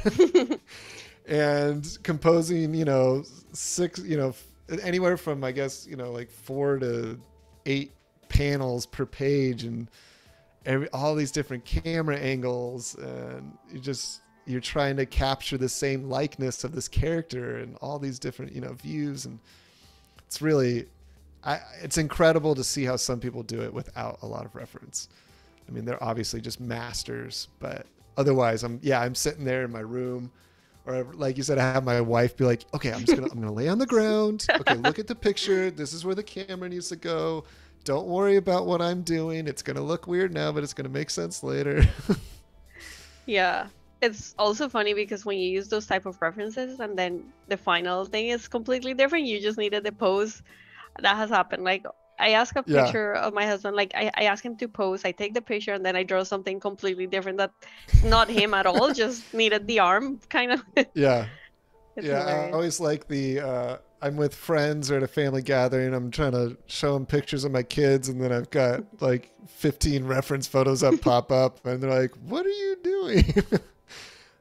and composing, you know, six, you know, anywhere from, I guess, you know, like 4 to 8 panels per page, and all these different camera angles, and you're trying to capture the same likeness of this character, and all these different, you know, views. And it's really, it's incredible to see how some people do it without a lot of reference. I mean, they're obviously just masters, but otherwise I'm sitting there in my room, or like you said, I have my wife be like, okay, I'm going to lay on the ground. Okay. Look at the picture. This is where the camera needs to go. Don't worry about what I'm doing. It's going to look weird now, but it's going to make sense later. Yeah. It's also funny because when you use those type of references and then the final thing is completely different, you just needed the pose. That has happened. Like I ask a picture of my husband, like I ask him to pose, I take the picture, and then I draw something completely different that's not him at all. Just needed the arm kind of. Yeah. It's hilarious. I always like the I'm with friends or at a family gathering, I'm trying to show them pictures of my kids, and then I've got like 15 reference photos that pop up, and they're like, what are you doing? I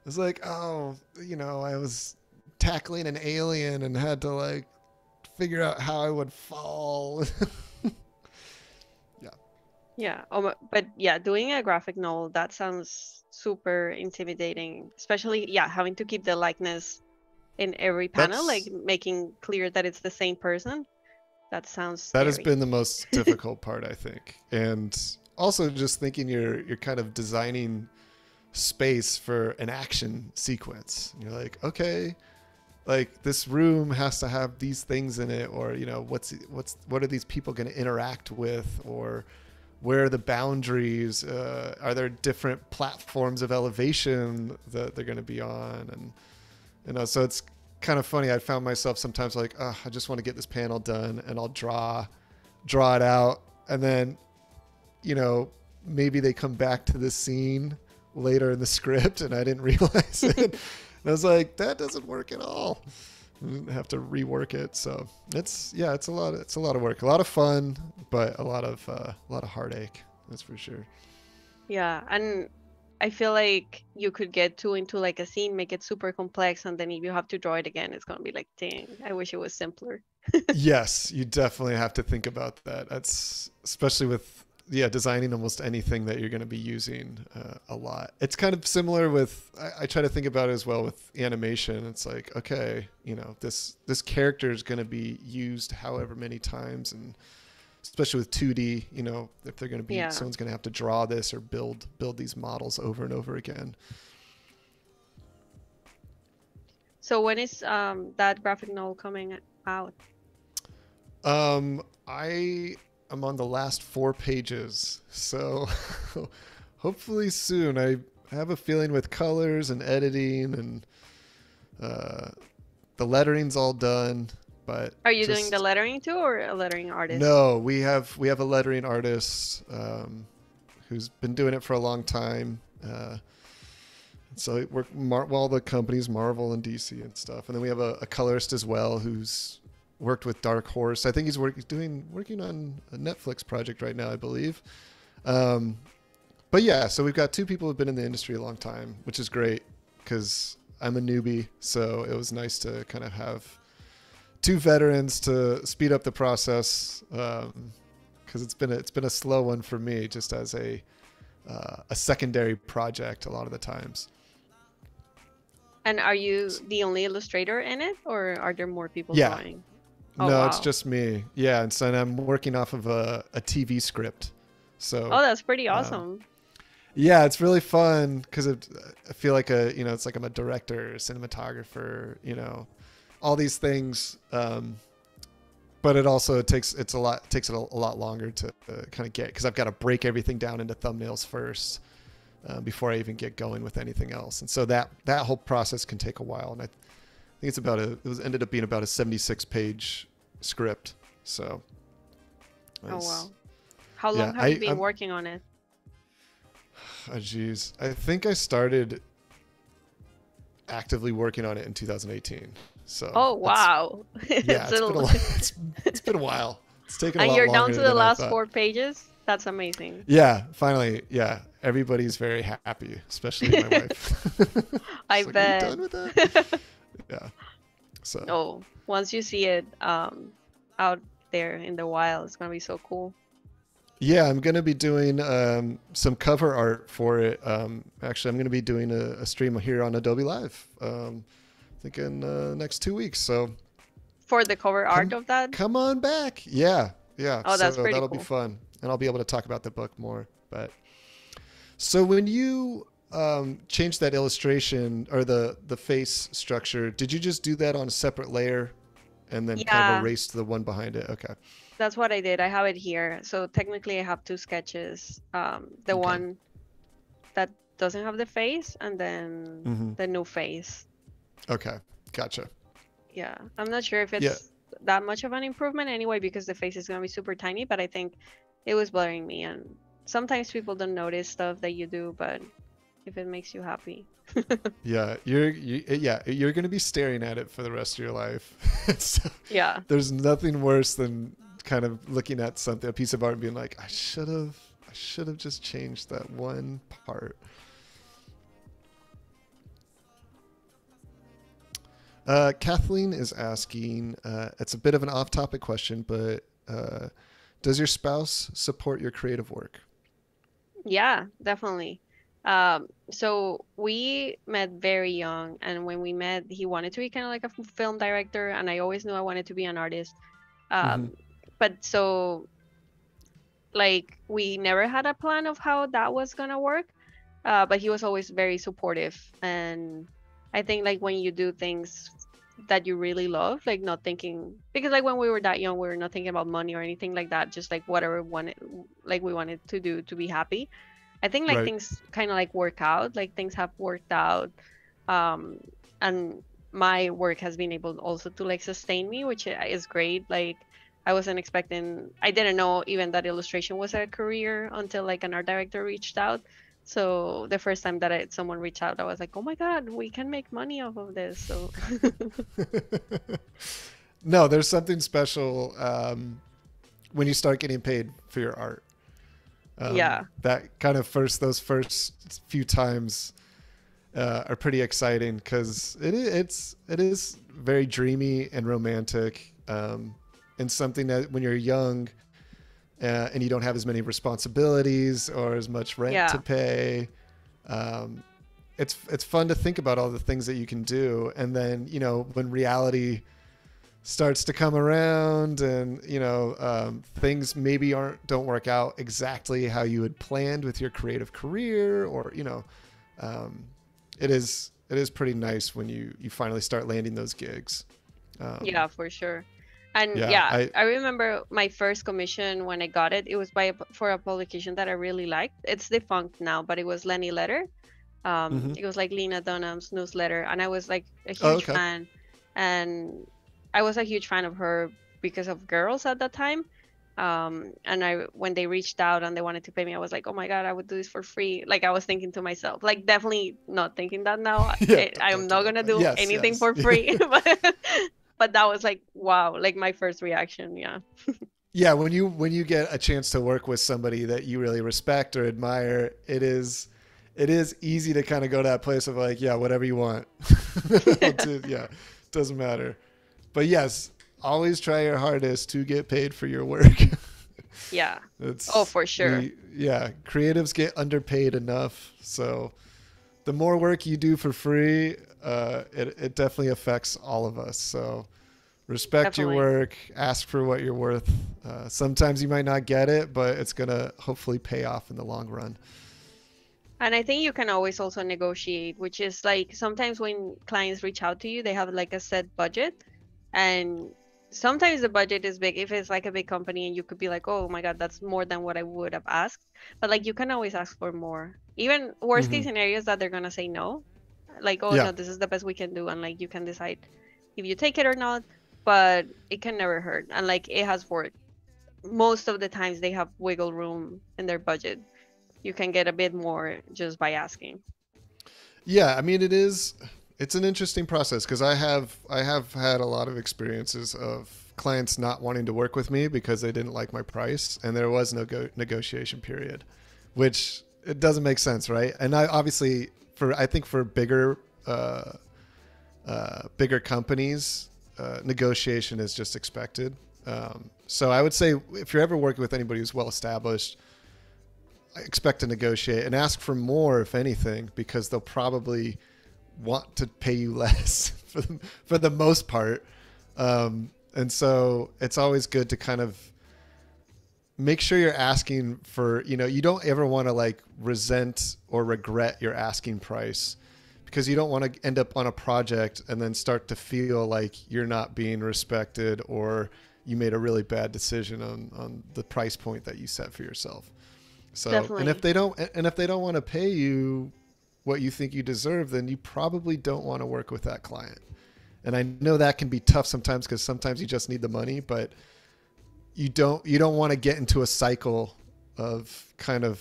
was like, oh, you know, I was tackling an alien and had to like figure out how I would fall. Yeah. Yeah. But yeah, doing a graphic novel, that sounds super intimidating, especially, yeah, having to keep the likeness in every panel, like making clear that it's the same person. That sounds scary. That has been the most difficult part, I think. And also just thinking you're kind of designing space for an action sequence. You're like, okay, like this room has to have these things in it, or, you know, what are these people going to interact with, or where are the boundaries? Are there different platforms of elevation that they're going to be on? And, you know, so it's kind of funny. I found myself sometimes like, oh, I just want to get this panel done, and I'll draw it out. And then, you know, maybe they come back to this scene later in the script and I didn't realize it. And I was like, that doesn't work at all. I have to rework it. So it's, yeah, it's a lot of work, a lot of fun, but a lot of heartache. That's for sure. Yeah. And I feel like you could get too into like a scene, make it super complex, and then if you have to draw it again, it's going to be like, dang, I wish it was simpler. Yes, you definitely have to think about that. That's especially with, yeah, designing almost anything that you're going to be using a lot. It's kind of similar with, I try to think about it as well with animation. It's like, okay, you know, this character is going to be used however many times, and especially with 2D, you know, if they're going to be, yeah, someone's going to have to draw this or build these models over and over again. So when is that graphic novel coming out? I am on the last 4 pages, so hopefully soon. I have a feeling with colors and editing and the lettering's all done. But are you doing the lettering too, or a lettering artist? No, we have a lettering artist who's been doing it for a long time. So we're all the companies, Marvel and DC and stuff, and then we have a colorist as well who's worked with Dark Horse. I think he's working on a Netflix project right now, I believe. But yeah, so we've got 2 people who've been in the industry a long time, which is great because I'm a newbie, so it was nice to kind of have 2 veterans to speed up the process, because it's been a slow one for me, just as a secondary project a lot of the times. And are you the only illustrator in it, or are there more people drawing? Oh, no, wow. It's just me. Yeah, and so I'm working off of a TV script. So that's pretty awesome. Yeah, it's really fun because I feel like it's like I'm a director, cinematographer, you know, all these things, but it also takes a lot longer to kind of get, because I've got to break everything down into thumbnails first before I even get going with anything else, and so that whole process can take a while. And I think it's ended up being about a 76-page script. So, wow! How long have you been working on it? Oh, geez, I think I started actively working on it in 2018. So, oh wow! Yeah, it's been a while. It's taken a lot longer. And you're down to the last 4 pages. That's amazing. Yeah, finally. Yeah, everybody's very happy, especially my wife. I like, bet. Are you done with that? Yeah. So. Oh, once you see it out there in the wild, it's gonna be so cool. Yeah, I'm gonna be doing some cover art for it. Actually, I'm gonna be doing a stream here on Adobe Live. I think in the next 2 weeks. So for the cover art of that? Come on back. Yeah. Yeah. Oh, that's pretty cool. That'll be fun. And I'll be able to talk about the book more. But so when you changed that illustration or the face structure, did you just do that on a separate layer and then kind of erased the one behind it? Okay. That's what I did. I have it here. So technically I have 2 sketches. The one that doesn't have the face, and then the new face. Okay, gotcha. Yeah, I'm not sure if it's that much of an improvement anyway, because the face is going to be super tiny, but I think it was blurring me, and sometimes people don't notice stuff that you do, but if it makes you happy. Yeah, you're gonna be staring at it for the rest of your life. So yeah, there's nothing worse than kind of looking at something, a piece of art, and being like, I should have just changed that one part. Kathleen is asking, it's a bit of an off-topic question, but does your spouse support your creative work? Yeah, definitely. So we met very young, and when we met, he wanted to be kind of like a film director, and I always knew I wanted to be an artist. But so, like, we never had a plan of how that was gonna work, but he was always very supportive. And I think, like, when you do things that you really love, like not thinking, because like when we were that young, we were not thinking about money or anything like that, just like whatever we wanted to do to be happy. I think like things kind of like work out, like things have worked out. And my work has been able also to like sustain me, which is great. Like I wasn't expecting, I didn't know even that illustration was a career until like an art director reached out. So the first time that someone reached out, I was like, oh my God, we can make money off of this. So no, there's something special when you start getting paid for your art. Yeah, that kind of those first few times are pretty exciting, because it is very dreamy and romantic, and something that when you're young, and you don't have as many responsibilities or as much rent to pay. It's fun to think about all the things that you can do. And then, you know, when reality starts to come around and, you know, things maybe don't work out exactly how you had planned with your creative career, or, you know, it is pretty nice when you finally start landing those gigs. Yeah, for sure. And I remember my first commission when I got it, it was for a publication that I really liked. It's defunct now, but it was Lenny Letter. It was like Lena Dunham's newsletter. And I was like a huge fan. And I was a huge fan of her because of Girls at that time. And when they reached out and they wanted to pay me, I was like, oh my God, I would do this for free. Like I was thinking to myself, like definitely not thinking that now. I'm not going to do anything for free. But that was like, wow, like my first reaction. Yeah. Yeah. When you get a chance to work with somebody that you really respect or admire, it is easy to kind of go to that place of like, yeah, whatever you want. Yeah. Doesn't matter. But yes, always try your hardest to get paid for your work. Yeah. Oh, for sure. Creatives get underpaid enough. So the more work you do for free, it definitely affects all of us. So respect your work, ask for what you're worth. Sometimes you might not get it, but it's going to hopefully pay off in the long run. And I think you can always also negotiate, which is like sometimes when clients reach out to you, they have like a set budget. And sometimes the budget is big if it's like a big company, and you could be like, oh my God, that's more than what I would have asked. But like you can always ask for more. Even worst case scenarios that they're gonna say no, like, oh no, this is the best we can do, and like you can decide if you take it or not. But it can never hurt, and like it has worked most of the times. They have wiggle room in their budget. You can get a bit more just by asking. Yeah, I mean it's an interesting process, because I have had a lot of experiences of clients not wanting to work with me because they didn't like my price, and there was no negotiation period, which it doesn't make sense, right? And I obviously I think for bigger bigger companies, negotiation is just expected. So I would say if you're ever working with anybody who's well established, expect to negotiate and ask for more if anything, because they'll probably want to pay you less for the most part. And so it's always good to kind of make sure you're asking for, you know, you don't ever want to like resent or regret your asking price, because you don't want to end up on a project and then start to feel like you're not being respected, or you made a really bad decision on the price point that you set for yourself. So, and if they don't want to pay you what you think you deserve, then you probably don't want to work with that client. And I know that can be tough sometimes, because sometimes you just need the money, but you don't want to get into a cycle of kind of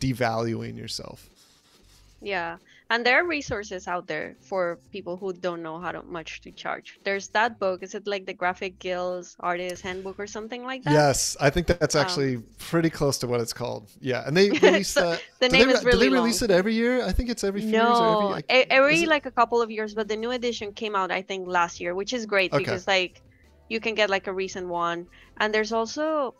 devaluing yourself. Yeah, and there are resources out there for people who don't know how much to charge. There's that book. Is it like the Graphic Guilds Artist Handbook or something like that? Yes, I think that's actually pretty close to what it's called. Yeah, and they release that. The name is really long. Do they release it every year? I think it's every few years. Or every like a couple of years. But the new edition came out, I think, last year, which is great because like you can get like a recent one. And there's also,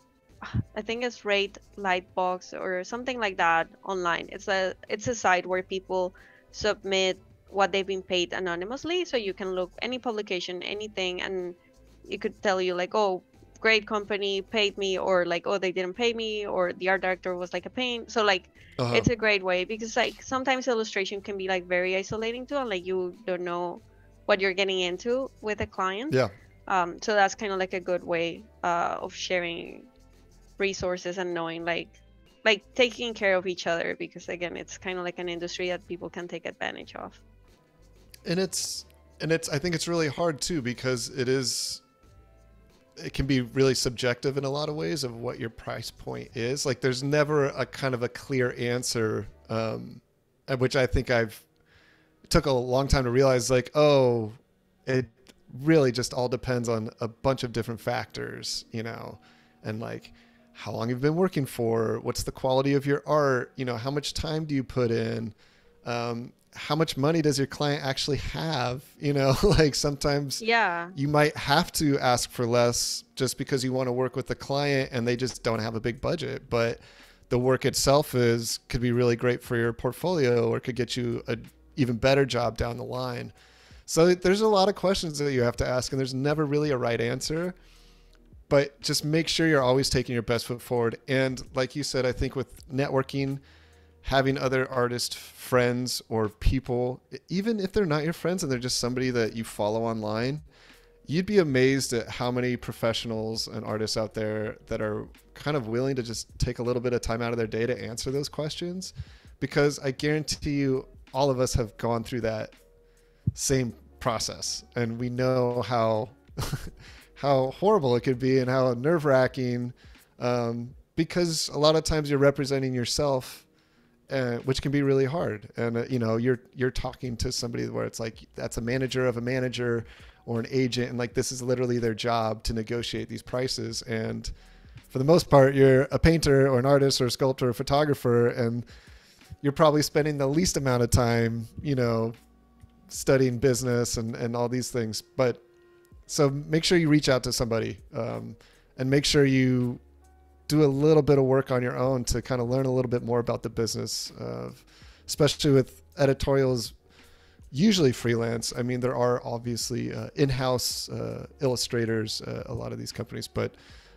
I think it's Rate Lightbox or something like that online. It's a site where people submit what they've been paid anonymously, so you can look any publication, anything, and it could tell you like, oh, great company paid me, or like, oh, they didn't pay me, or the art director was like a pain. So like it's a great way because like sometimes illustration can be like very isolating too, and like you don't know what you're getting into with a client. Yeah. So that's kind of like a good way of sharing resources and knowing like taking care of each other, because again, it's kind of like an industry that people can take advantage of. And I think it's really hard too, because it can be really subjective in a lot of ways of what your price point is. Like there's never a kind of a clear answer, which I think it took a long time to realize, like, oh, it really just all depends on a bunch of different factors, you know, and like, how long you've been working for, what's the quality of your art, you know, how much time do you put in, how much money does your client actually have, you know, like sometimes you might have to ask for less just because you want to work with the client and they just don't have a big budget, but the work itself could be really great for your portfolio or could get you a even better job down the line. So there's a lot of questions that you have to ask, and there's never really a right answer. But just make sure you're always taking your best foot forward. And like you said, I think with networking, having other artist friends or people, even if they're not your friends and they're just somebody that you follow online, you'd be amazed at how many professionals and artists out there that are kind of willing to just take a little bit of time out of their day to answer those questions. Because I guarantee you, all of us have gone through that same process, and we know how horrible it could be and how nerve-wracking, because a lot of times you're representing yourself, which can be really hard. And, you know, you're talking to somebody where it's like, that's a manager of a manager or an agent. And like, this is literally their job to negotiate these prices. And for the most part, you're a painter or an artist or a sculptor or photographer, and you're probably spending the least amount of time, you know, studying business and all these things. But so make sure you reach out to somebody, and make sure you do a little bit of work on your own to kind of learn a little bit more about the business, especially with editorials, usually freelance. I mean, there are obviously in-house illustrators, a lot of these companies, but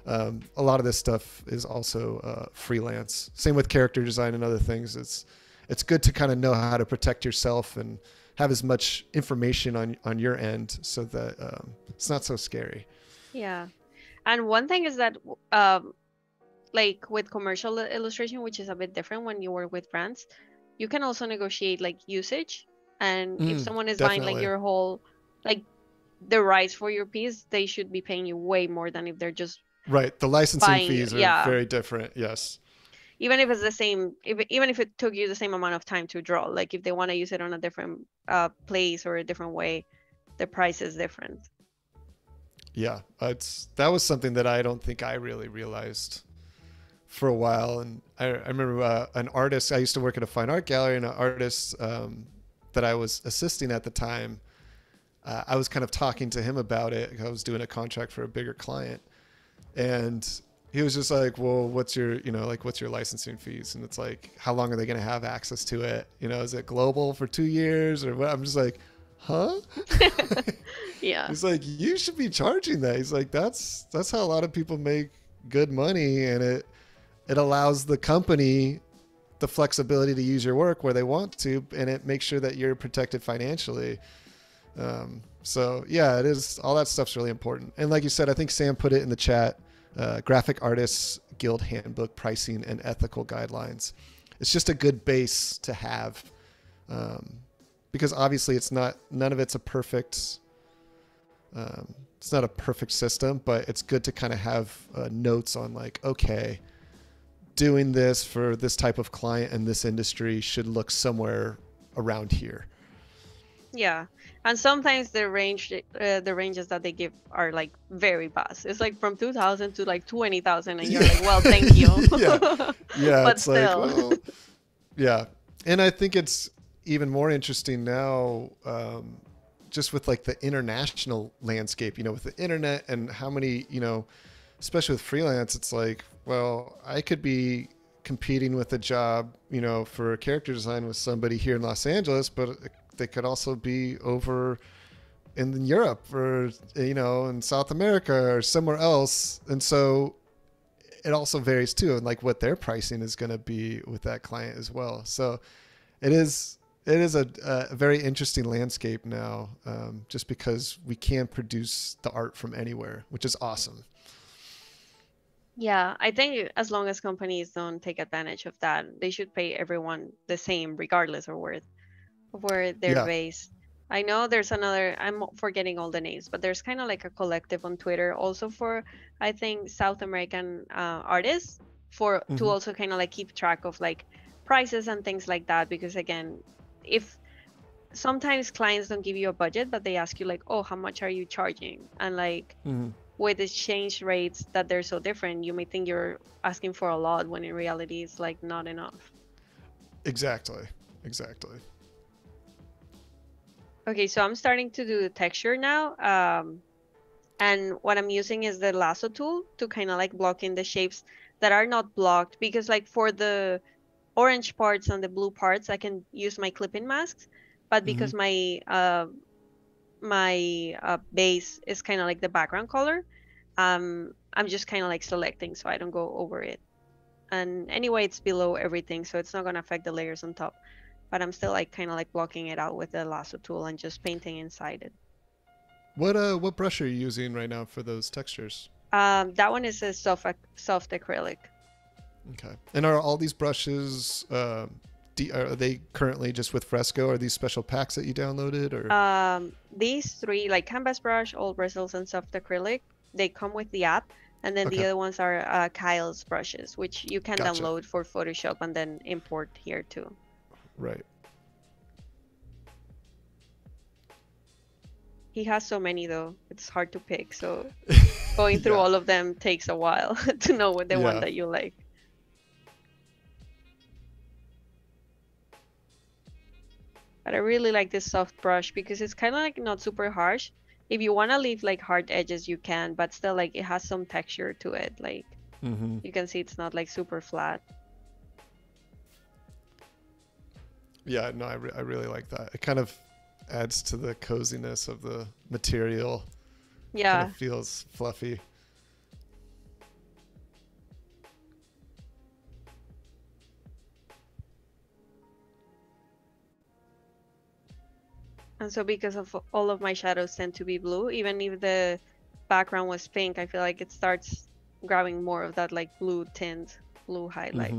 a lot of this stuff is also freelance. Same with character design and other things. It's good to kind of know how to protect yourself and have as much information on your end so that it's not so scary. Yeah. And one thing is that like with commercial illustration, which is a bit different when you work with brands, you can also negotiate like usage. And if someone is buying like your whole, like the rights for your piece, they should be paying you way more than if they're just the licensing fees are very different. Yes. Even if it's the same, even if it took you the same amount of time to draw, like if they want to use it on a different place or a different way, the price is different. Yeah, that was something that I don't think I really realized for a while. And I remember an artist, I used to work at a fine art gallery, and an artist that I was assisting at the time, I was kind of talking to him about it. I was doing a contract for a bigger client, and he was just like, well, what's your licensing fees? And it's like, how long are they going to have access to it? You know, is it global for 2 years or what? I'm just like, huh? Yeah. He's like, you should be charging that. He's like, that's how a lot of people make good money. And it allows the company the flexibility to use your work where they want to. And it makes sure that you're protected financially. So yeah, it is, all that stuff's really important. And like you said, I think Sam put it in the chat, Graphic Artists Guild Handbook Pricing and Ethical Guidelines. It's just a good base to have, because obviously it's not a perfect system, but it's good to kind of have notes on like, okay, doing this for this type of client in this industry should look somewhere around here. Yeah, and sometimes the ranges that they give are like very vast. It's like from 2,000 to like 20,000, and you're like, well, thank you. Yeah, but it's still. Like, well, yeah, and I think it's even more interesting now, just with like the international landscape, you know, with the internet and how many, you know, especially with freelance, it's like, well, I could be competing with a job, you know, for character design with somebody here in Los Angeles, but they could also be over in Europe or, you know, in South America or somewhere else. And so it also varies too. And like what their pricing is going to be with that client as well. So it is a very interesting landscape now, just because we can produce the art from anywhere, which is awesome. Yeah, I think as long as companies don't take advantage of that, they should pay everyone the same, regardless of where they're based. I know there's another, I'm forgetting all the names, but there's kind of like a collective on Twitter also for, I think, South American artists for to also kind of like keep track of like prices and things like that. Because again, if sometimes clients don't give you a budget, but they ask you like, oh, how much are you charging? And like, with exchange rates that they're so different, you may think you're asking for a lot when in reality it's like not enough. Exactly. Okay, so I'm starting to do the texture now. And what I'm using is the lasso tool to kind of like block in the shapes that are not blocked, because like for the orange parts and the blue parts, I can use my clip-in masks, but because my base is kind of like the background color, I'm just kind of like selecting so I don't go over it. And anyway, it's below everything, so it's not going to affect the layers on top, but I'm still like kind of like blocking it out with the lasso tool and just painting inside it. What brush are you using right now for those textures? That one is a soft acrylic. Okay. And are all these brushes are they currently just with Fresco? Are these special packs that you downloaded, or these three, like canvas brush, old bristles, and soft acrylic, they come with the app, and then the other ones are Kyle's brushes, which you can download for Photoshop and then import here too. Right. He has so many though; it's hard to pick. So going through all of them takes a while to know what the one that you like. But I really like this soft brush because it's kind of like not super harsh. If you want to leave like hard edges, you can, but still like it has some texture to it. Like you can see it's not like super flat. Yeah, no, I really like that. It kind of adds to the coziness of the material. Yeah. It kind of feels fluffy. And so because of all of my shadows tend to be blue, even if the background was pink, I feel like it starts grabbing more of that like blue tint, blue highlight,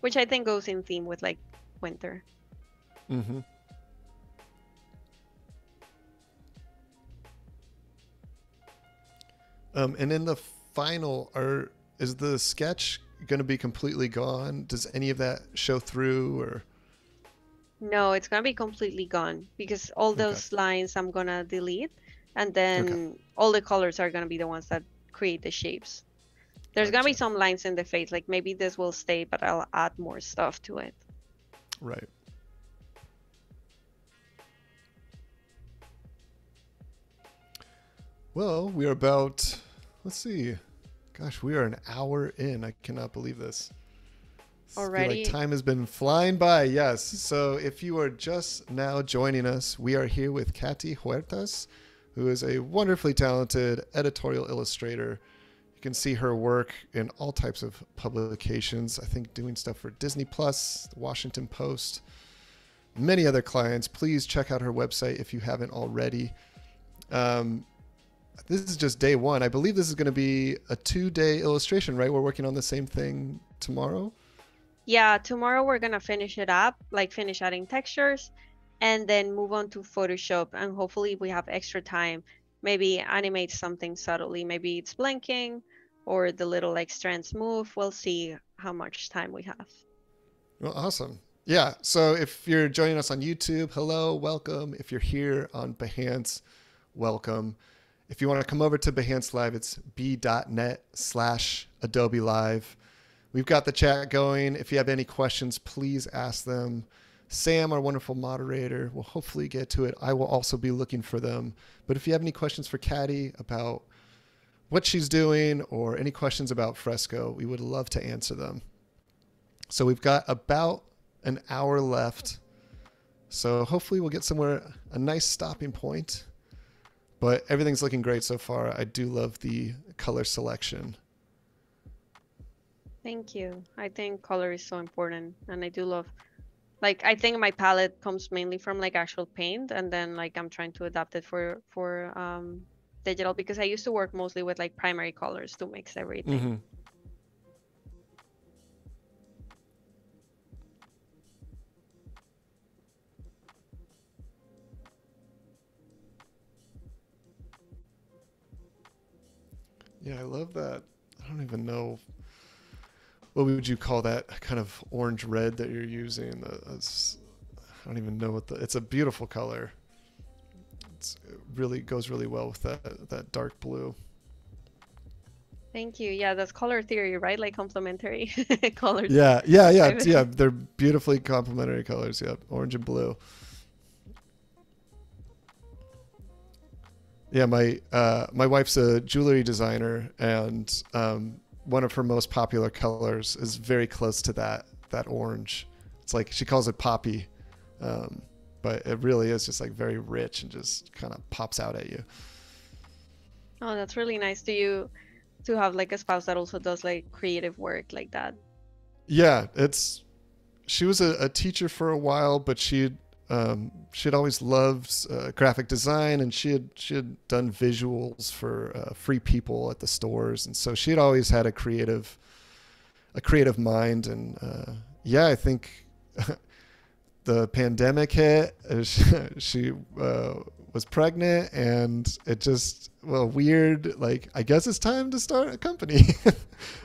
which I think goes in theme with like winter. And in the final art, is the sketch going to be completely gone? Does any of that show through, or? No, it's going to be completely gone because all those lines I'm going to delete, and then all the colors are going to be the ones that create the shapes. There's going to be some lines in the face, like maybe this will stay, but I'll add more stuff to it. Right. Well, we are about, let's see, gosh, we are an hour in. I cannot believe this. Already, like time has been flying by. Yes. So if you are just now joining us, we are here with Katty Huertas, who is a wonderfully talented editorial illustrator. You can see her work in all types of publications. I think doing stuff for Disney Plus, the Washington Post, many other clients. Please check out her website if you haven't already. This is just day one. I believe this is going to be a 2-day illustration, right? We're working on the same thing tomorrow. Yeah, tomorrow we're going to finish it up, like finish adding textures, and then move on to Photoshop. And hopefully we have extra time, maybe animate something subtly. Maybe it's blinking or the little like strands move. We'll see how much time we have. Well, awesome. Yeah, so if you're joining us on YouTube, hello, welcome. If you're here on Behance, welcome. If you want to come over to Behance Live, it's b.net/Adobe Live. We've got the chat going. If you have any questions, please ask them. Sam, our wonderful moderator, will hopefully get to it. I will also be looking for them. But if you have any questions for Katty about what she's doing or any questions about Fresco, we would love to answer them. So we've got about an hour left. So hopefully we'll get somewhere, a nice stopping point. But everything's looking great so far. I do love the color selection. Thank you. I think color is so important. And I do love, like, I think my palette comes mainly from like actual paint. And then like I'm trying to adapt it for digital, because I used to work mostly with like primary colors to mix everything. Mm-hmm. Yeah, I love that. I don't even know, what would you call that kind of orange red that you're using? That's, I don't even know what the, it's a beautiful color. It really goes really well with that dark blue. Thank you. Yeah, that's color theory, right? Like complementary colors. Yeah. They're beautifully complementary colors. Yep, orange and blue. Yeah, my wife's a jewelry designer, and one of her most popular colors is very close to that orange. It's like she calls it poppy, but it really is just like very rich and just kind of pops out at you. Oh, that's really nice. Do you have like a spouse that also does like creative work like that? Yeah, she was a teacher for a while, but she'd always loved graphic design, and she had done visuals for Free People at the stores, and so she'd always had a creative mind. And yeah, I think the pandemic hit. She was pregnant, and it just, well, weird. Like, I guess it's time to start a company.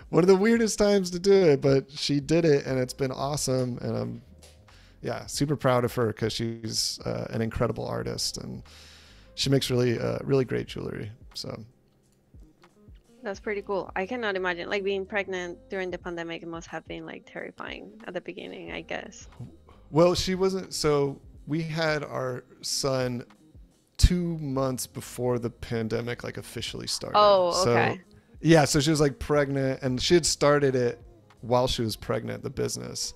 One of the weirdest times to do it, but she did it, and it's been awesome. And I'm super proud of her, because she's an incredible artist, and she makes really great jewelry. So that's pretty cool. I cannot imagine, like, being pregnant during the pandemic. It must have been like terrifying at the beginning, I guess. Well, she wasn't. So we had our son 2 months before the pandemic like officially started. Oh, okay. So, yeah, so she was like pregnant, and she had started it while she was pregnant, the business,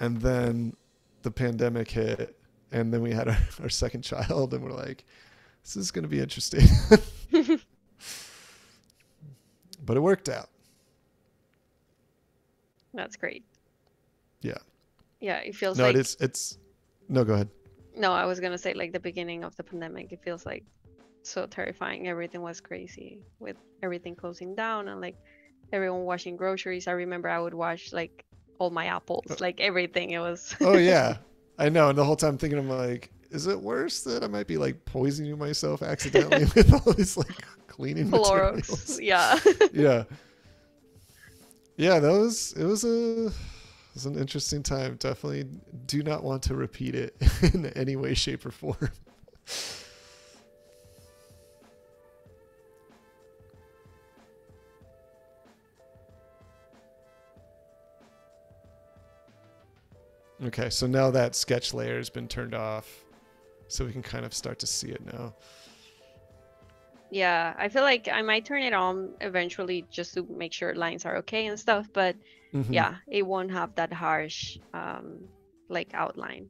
and then the pandemic hit, and then we had our second child, and we're like, this is going to be interesting. But it worked out. That's great. Yeah. Yeah, it feels like... No, it's... No, go ahead. No, I was going to say, like, the beginning of the pandemic, it feels like so terrifying. Everything was crazy with everything closing down, and, like, everyone washing groceries. I remember I would wash, like, all my apples, like everything. It was oh yeah, I know. And the whole time thinking, I'm like, is it worse that I might be like poisoning myself accidentally with all these like cleaning materials? yeah it was an interesting time. Definitely do not want to repeat it in any way, shape, or form. Okay, so now that sketch layer has been turned off, so we can kind of start to see it now. Yeah, I feel like I might turn it on eventually just to make sure lines are okay and stuff, but mm-hmm. Yeah, it won't have that harsh like outline.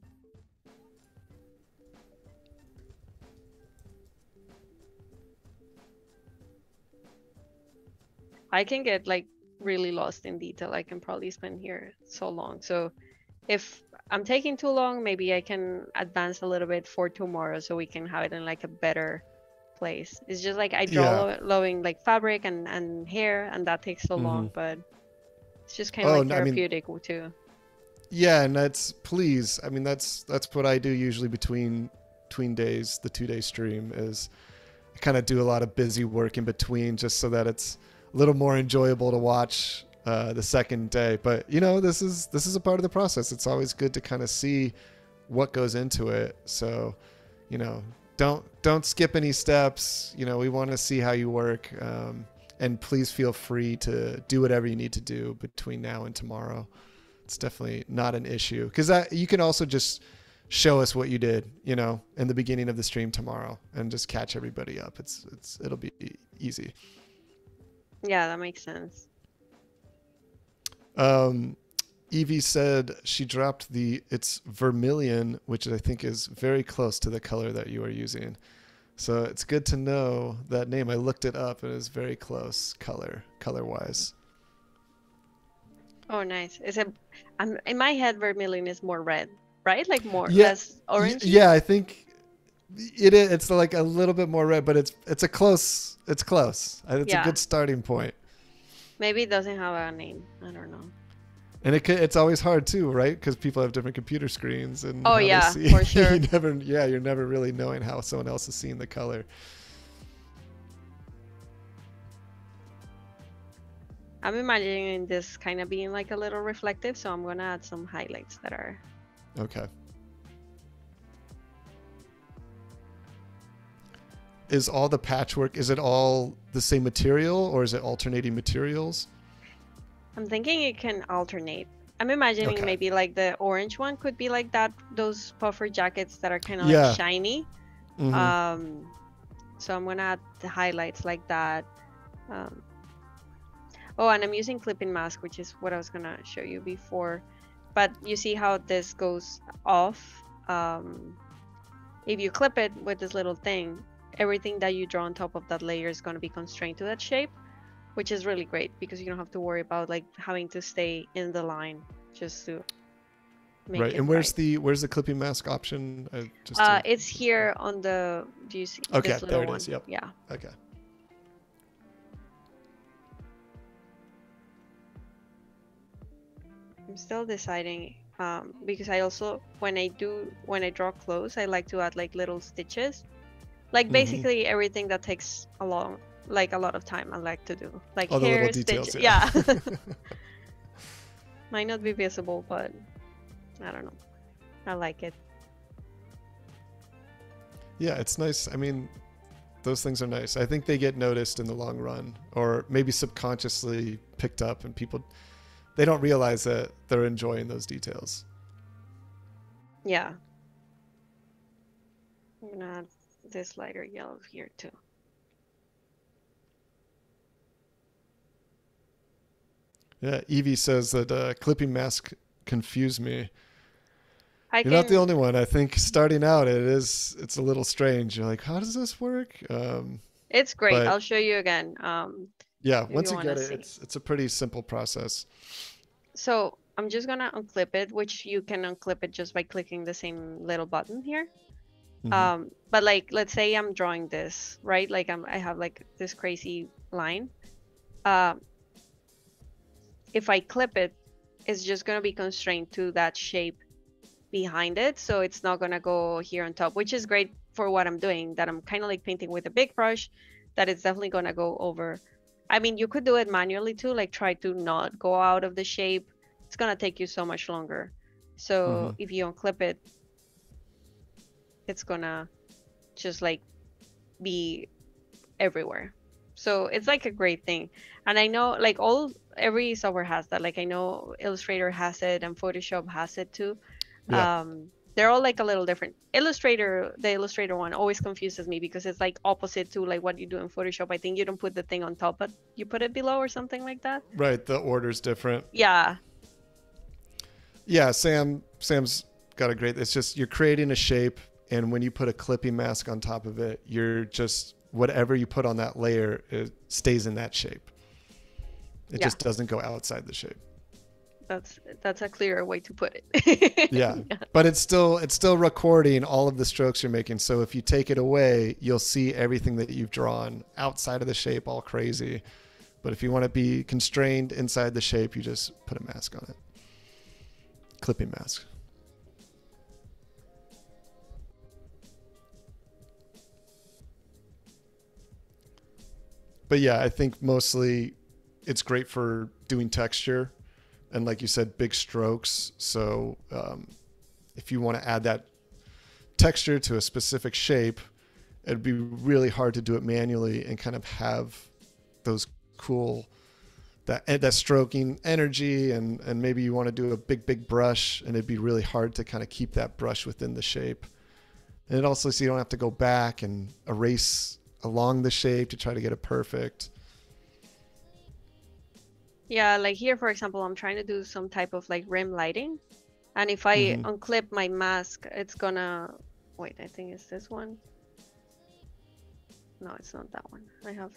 I can get like really lost in detail. I can probably spend here so long, so if I'm taking too long, maybe I can advance a little bit for tomorrow, so we can have it in like a better place. It's just like I draw loving like fabric and hair, and that takes so mm-hmm. long, but it's just kind of like therapeutic too. Yeah, and that's please. I mean, that's what I do usually between days. The 2-day stream is I kind of do a lot of busy work in between, just so that it's a little more enjoyable to watch. the second day. But you know, this is a part of the process. It's always good to kind of see what goes into it. So, you know, don't skip any steps. You know, we want to see how you work. And please feel free to do whatever you need to do between now and tomorrow. It's definitely not an issue, because that you can also just show us what you did, you know, in the beginning of the stream tomorrow and just catch everybody up. It'll be easy. Yeah, that makes sense. Evie said she dropped the it's vermilion, which I think is very close to the color that you are using. So it's good to know that name. I looked it up and it was very close color-wise. Oh, nice. Is it? In my head, vermilion is more red, right? Like more less orange. Yeah, I think it's like a little bit more red, but it's close. It's a good starting point. Maybe it doesn't have a name. I don't know. And it's always hard too, right? Because people have different computer screens and oh yeah, for sure. You're never really knowing how someone else is seeing the color. I'm imagining this kind of being like a little reflective, so I'm gonna add some highlights that are. Okay. Is all the patchwork, is it all the same material or is it alternating materials? I'm thinking it can alternate. I'm imagining maybe like the orange one could be like that, those puffer jackets that are kind of like shiny. Mm-hmm. So I'm gonna add the highlights like that. Oh, and I'm using clipping mask, which is what I was gonna show you before. But you see how this goes off. If you clip it with this little thing, everything that you draw on top of that layer is gonna be constrained to that shape, which is really great because you don't have to worry about like having to stay in the line just to make it. And where's the clipping mask option? It's here on the, do you see? Okay, this little there it is. Yep. Yeah. Okay. I'm still deciding because I also, when I draw clothes, I like to add like little stitches, like basically everything that takes a lot of time I like to do. Like all hair, details, stitch, yeah. Might not be visible, but I don't know. I like it. Yeah, it's nice. I mean, those things are nice. I think they get noticed in the long run, or maybe subconsciously picked up, and people, they don't realize that they're enjoying those details. Yeah. I'm gonna add this lighter yellow here too. Yeah, Evie says that clipping mask confused me. You're not the only one. I think starting out, it's a little strange. You're like, how does this work? It's great. I'll show you again. Yeah, once you get it, it's a pretty simple process. So I'm just going to unclip it, which you can unclip it just by clicking the same little button here. Mm-hmm. But like, let's say I'm drawing this, right? Like I have like this crazy line. If I clip it, it's just going to be constrained to that shape behind it. So it's not going to go here on top, which is great for what I'm doing, that I'm kind of like painting with a big brush, that it's definitely going to go over. I mean, you could do it manually too, like try to not go out of the shape. It's going to take you so much longer. So if you unclip it, it's going to just like be everywhere. So it's like a great thing. And I know like every software has that. Like I know Illustrator has it and Photoshop has it too. Yeah. They're all like a little different. The Illustrator one always confuses me because it's like opposite to like what you do in Photoshop. I think you don't put the thing on top, but you put it below or something like that. Right. The order's different. Yeah. Yeah. Sam's got a great, it's just, you're creating a shape. And when you put a clipping mask on top of it, you're just, whatever you put on that layer, it stays in that shape. It just doesn't go outside the shape. That's a clearer way to put it. Yeah, but it's still recording all of the strokes you're making. So if you take it away, you'll see everything that you've drawn outside of the shape, all crazy. But if you want to be constrained inside the shape, you just put a mask on it. Clipping mask. But yeah, I think mostly it's great for doing texture and, like you said, big strokes. So if you want to add that texture to a specific shape, it'd be really hard to do it manually and kind of have those cool, that stroking energy, and maybe you want to do a big brush, and it'd be really hard to kind of keep that brush within the shape. And it also, so you don't have to go back and erase along the shape to try to get it perfect. Yeah, like here, for example, I'm trying to do some type of like rim lighting. And if I unclip my mask, it's gonna, wait, I think it's this one. No, it's not that one. I have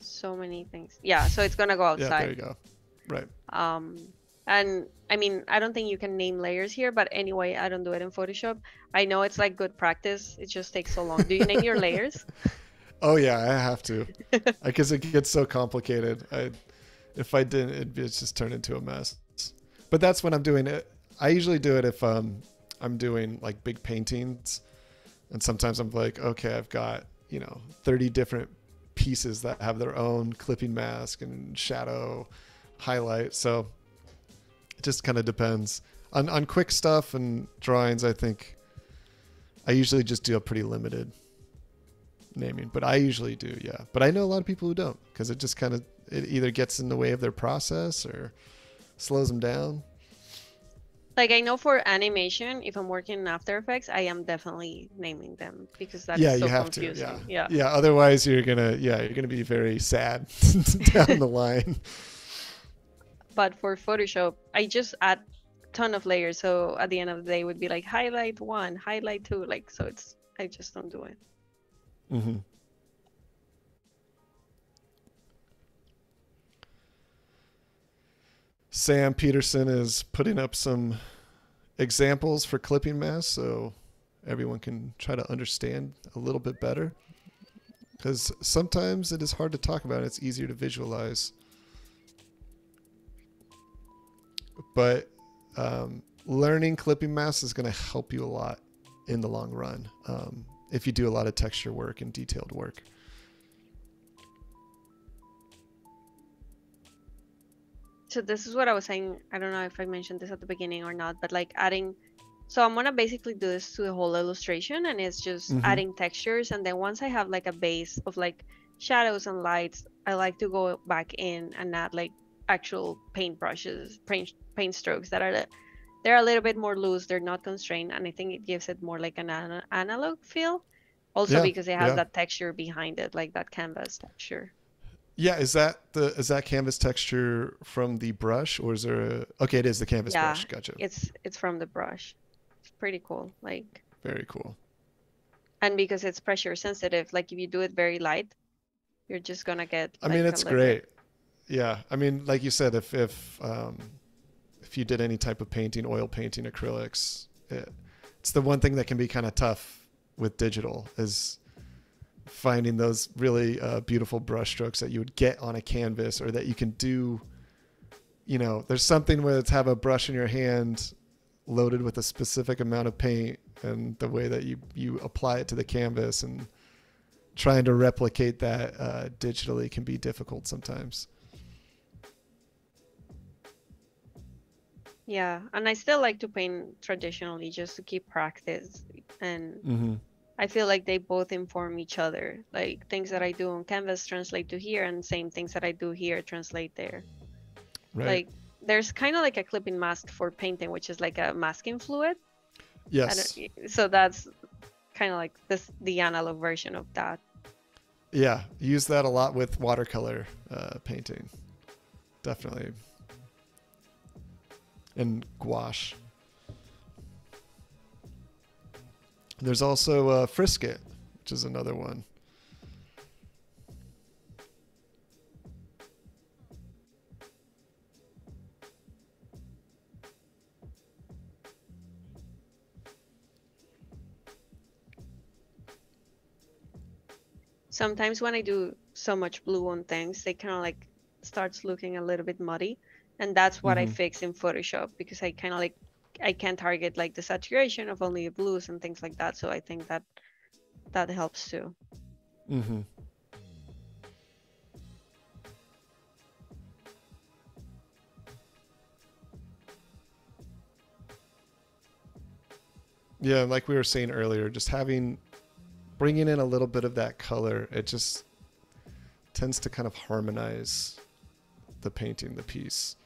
so many things. Yeah, so it's gonna go outside. Yeah, there you go. Right. And I mean, I don't think you can name layers here, but anyway, I don't do it in Photoshop. I know it's like good practice. It just takes so long. Do you name your layers? Oh yeah, I have to. Because it gets so complicated. If I didn't, it'd just turn into a mess. But that's when I'm doing it. I usually do it if I'm doing like big paintings. And sometimes I'm like, okay, I've got, you know, 30 different pieces that have their own clipping mask and shadow highlight. So it just kind of depends. On quick stuff and drawings, I think I usually just do a pretty limited naming, but I usually do, yeah. But I know a lot of people who don't, because it just kind of, it either gets in the way of their process or slows them down. Like I know for animation, if I'm working in After Effects, I am definitely naming them because that's so confusing. Yeah. Yeah. Otherwise you're gonna be very sad down the line. But for Photoshop, I just add a ton of layers. So at the end of the day, it would be like highlight 1, highlight 2, like, so it's, I just don't do it. Mm-hmm. Sam Peterson is putting up some examples for clipping masks so everyone can try to understand a little bit better, because sometimes it is hard to talk about. It's easier to visualize. But learning clipping masks is going to help you a lot in the long run if you do a lot of texture work and detailed work. So this is what I was saying. I don't know if I mentioned this at the beginning or not, but like adding, so I'm going to basically do this to the whole illustration, and it's just adding textures. And then once I have like a base of like shadows and lights, I like to go back in and add like actual paint brushes, paint strokes that are, they're a little bit more loose. They're not constrained. And I think it gives it more like an analog feel also, because it has that texture behind it, like that canvas texture. Yeah, is that canvas texture from the brush, or is there a, okay, it is the canvas brush. Gotcha. It's from the brush. It's pretty cool. Like very cool. And because it's pressure sensitive, like if you do it very light, you're just gonna get. I mean, like, it's great. Yeah, I mean, like you said, if you did any type of painting, oil painting, acrylics, it's the one thing that can be kind of tough with digital is finding those really beautiful brush strokes that you would get on a canvas, or that you can do, you know, there's something where it's have a brush in your hand loaded with a specific amount of paint, and the way that you apply it to the canvas and trying to replicate that digitally can be difficult sometimes. Yeah. And I still like to paint traditionally just to keep practice, and I feel like they both inform each other. Like things that I do on canvas translate to here, and same things that I do here translate there. Right. Like there's kind of like a clipping mask for painting, which is like a masking fluid. Yes. So that's kind of like this, the analog version of that. Yeah. Use that a lot with watercolor painting. Definitely. And gouache. There's also Frisket, which is another one. Sometimes when I do so much blue on things, they kind of like starts looking a little bit muddy, and that's what I fix in Photoshop, because I kind of like, I can target like the saturation of only the blues and things like that. So I think that that helps too. Yeah, like we were saying earlier, just having, bringing in a little bit of that color, it just tends to kind of harmonize the painting, the piece.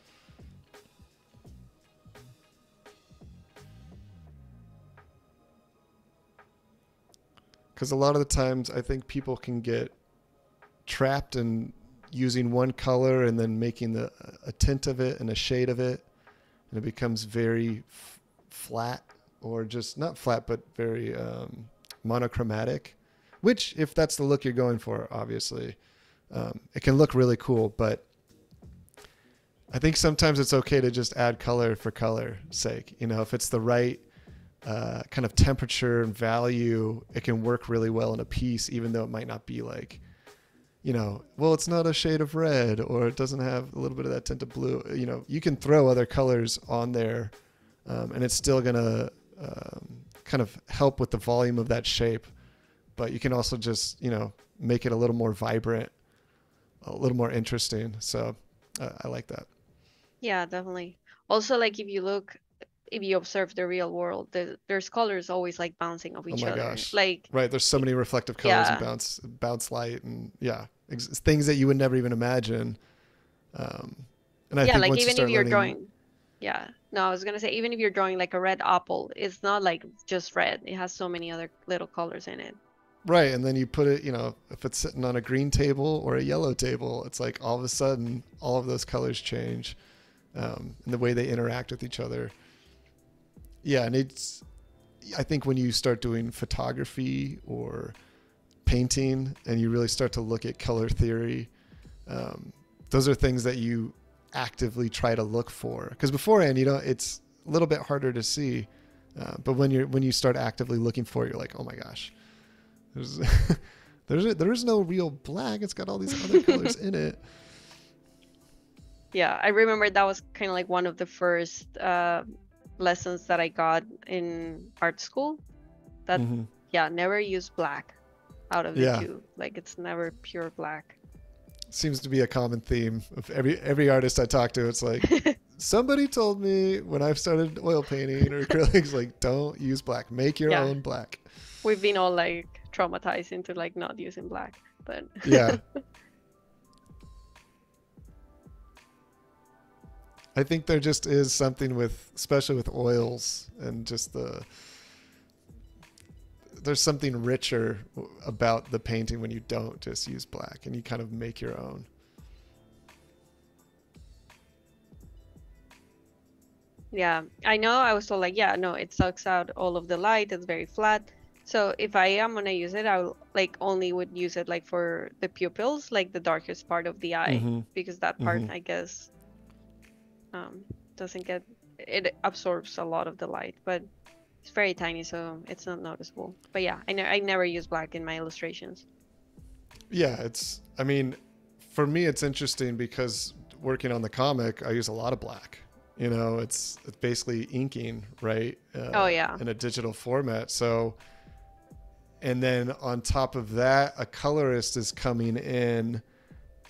Because a lot of the times I think people can get trapped in using one color and then making the, a tint of it and a shade of it, and it becomes very flat, or just not flat, but very monochromatic, which, if that's the look you're going for, obviously, it can look really cool, but I think sometimes it's okay to just add color for color's sake. You know, if it's the right kind of temperature and value, it can work really well in a piece, even though it might not be like, you know, well, it's not a shade of red, or it doesn't have a little bit of that tint of blue. You know, you can throw other colors on there, and it's still gonna kind of help with the volume of that shape, but you can also just, you know, make it a little more vibrant, a little more interesting. So I like that. Yeah, definitely. Also, like, if you look, if you observe the real world, there's colors always like bouncing off each other. Gosh. Like, right. There's so many reflective colors, yeah, and bounce light, and yeah, things that you would never even imagine. And I think like, once even you start if you're learning... drawing, yeah, no, I was going to say, even if you're drawing like a red apple, it's not like just red. It has so many other little colors in it. Right. And then you put it, you know, if it's sitting on a green table or a yellow table, it's like all of a sudden all of those colors change, and the way they interact with each other. Yeah, and it's, I think when you start doing photography or painting and you really start to look at color theory, those are things that you actively try to look for. Because beforehand, you know, it's a little bit harder to see, but when you start actively looking for it, you're like, oh my gosh, there's there is no real black. It's got all these other colors in it. Yeah, I remember that was kind of like one of the first lessons that I got in art school, that yeah, never use black out of the two. Like, it's never pure black. Seems to be a common theme of every artist I talk to. It's like, somebody told me when I started oil painting or acrylics, like, don't use black, make your own black. We've been all like traumatized into like not using black, but yeah. I think there just is something with, especially with oils, and just there's something richer about the painting when you don't just use black and you kind of make your own. Yeah, I know. I was told like, yeah, no, it sucks out all of the light. It's very flat. So if I am going to use it, I like only would use it like for the pupils, like the darkest part of the eye, because that part, I guess, doesn't get, it absorbs a lot of the light, but it's very tiny, so it's not noticeable. But yeah, I never use black in my illustrations. Yeah, it's, I mean, for me it's interesting because working on the comic, I use a lot of black. You know, it's basically inking, right? Oh yeah. In a digital format. So, and then on top of that, a colorist is coming in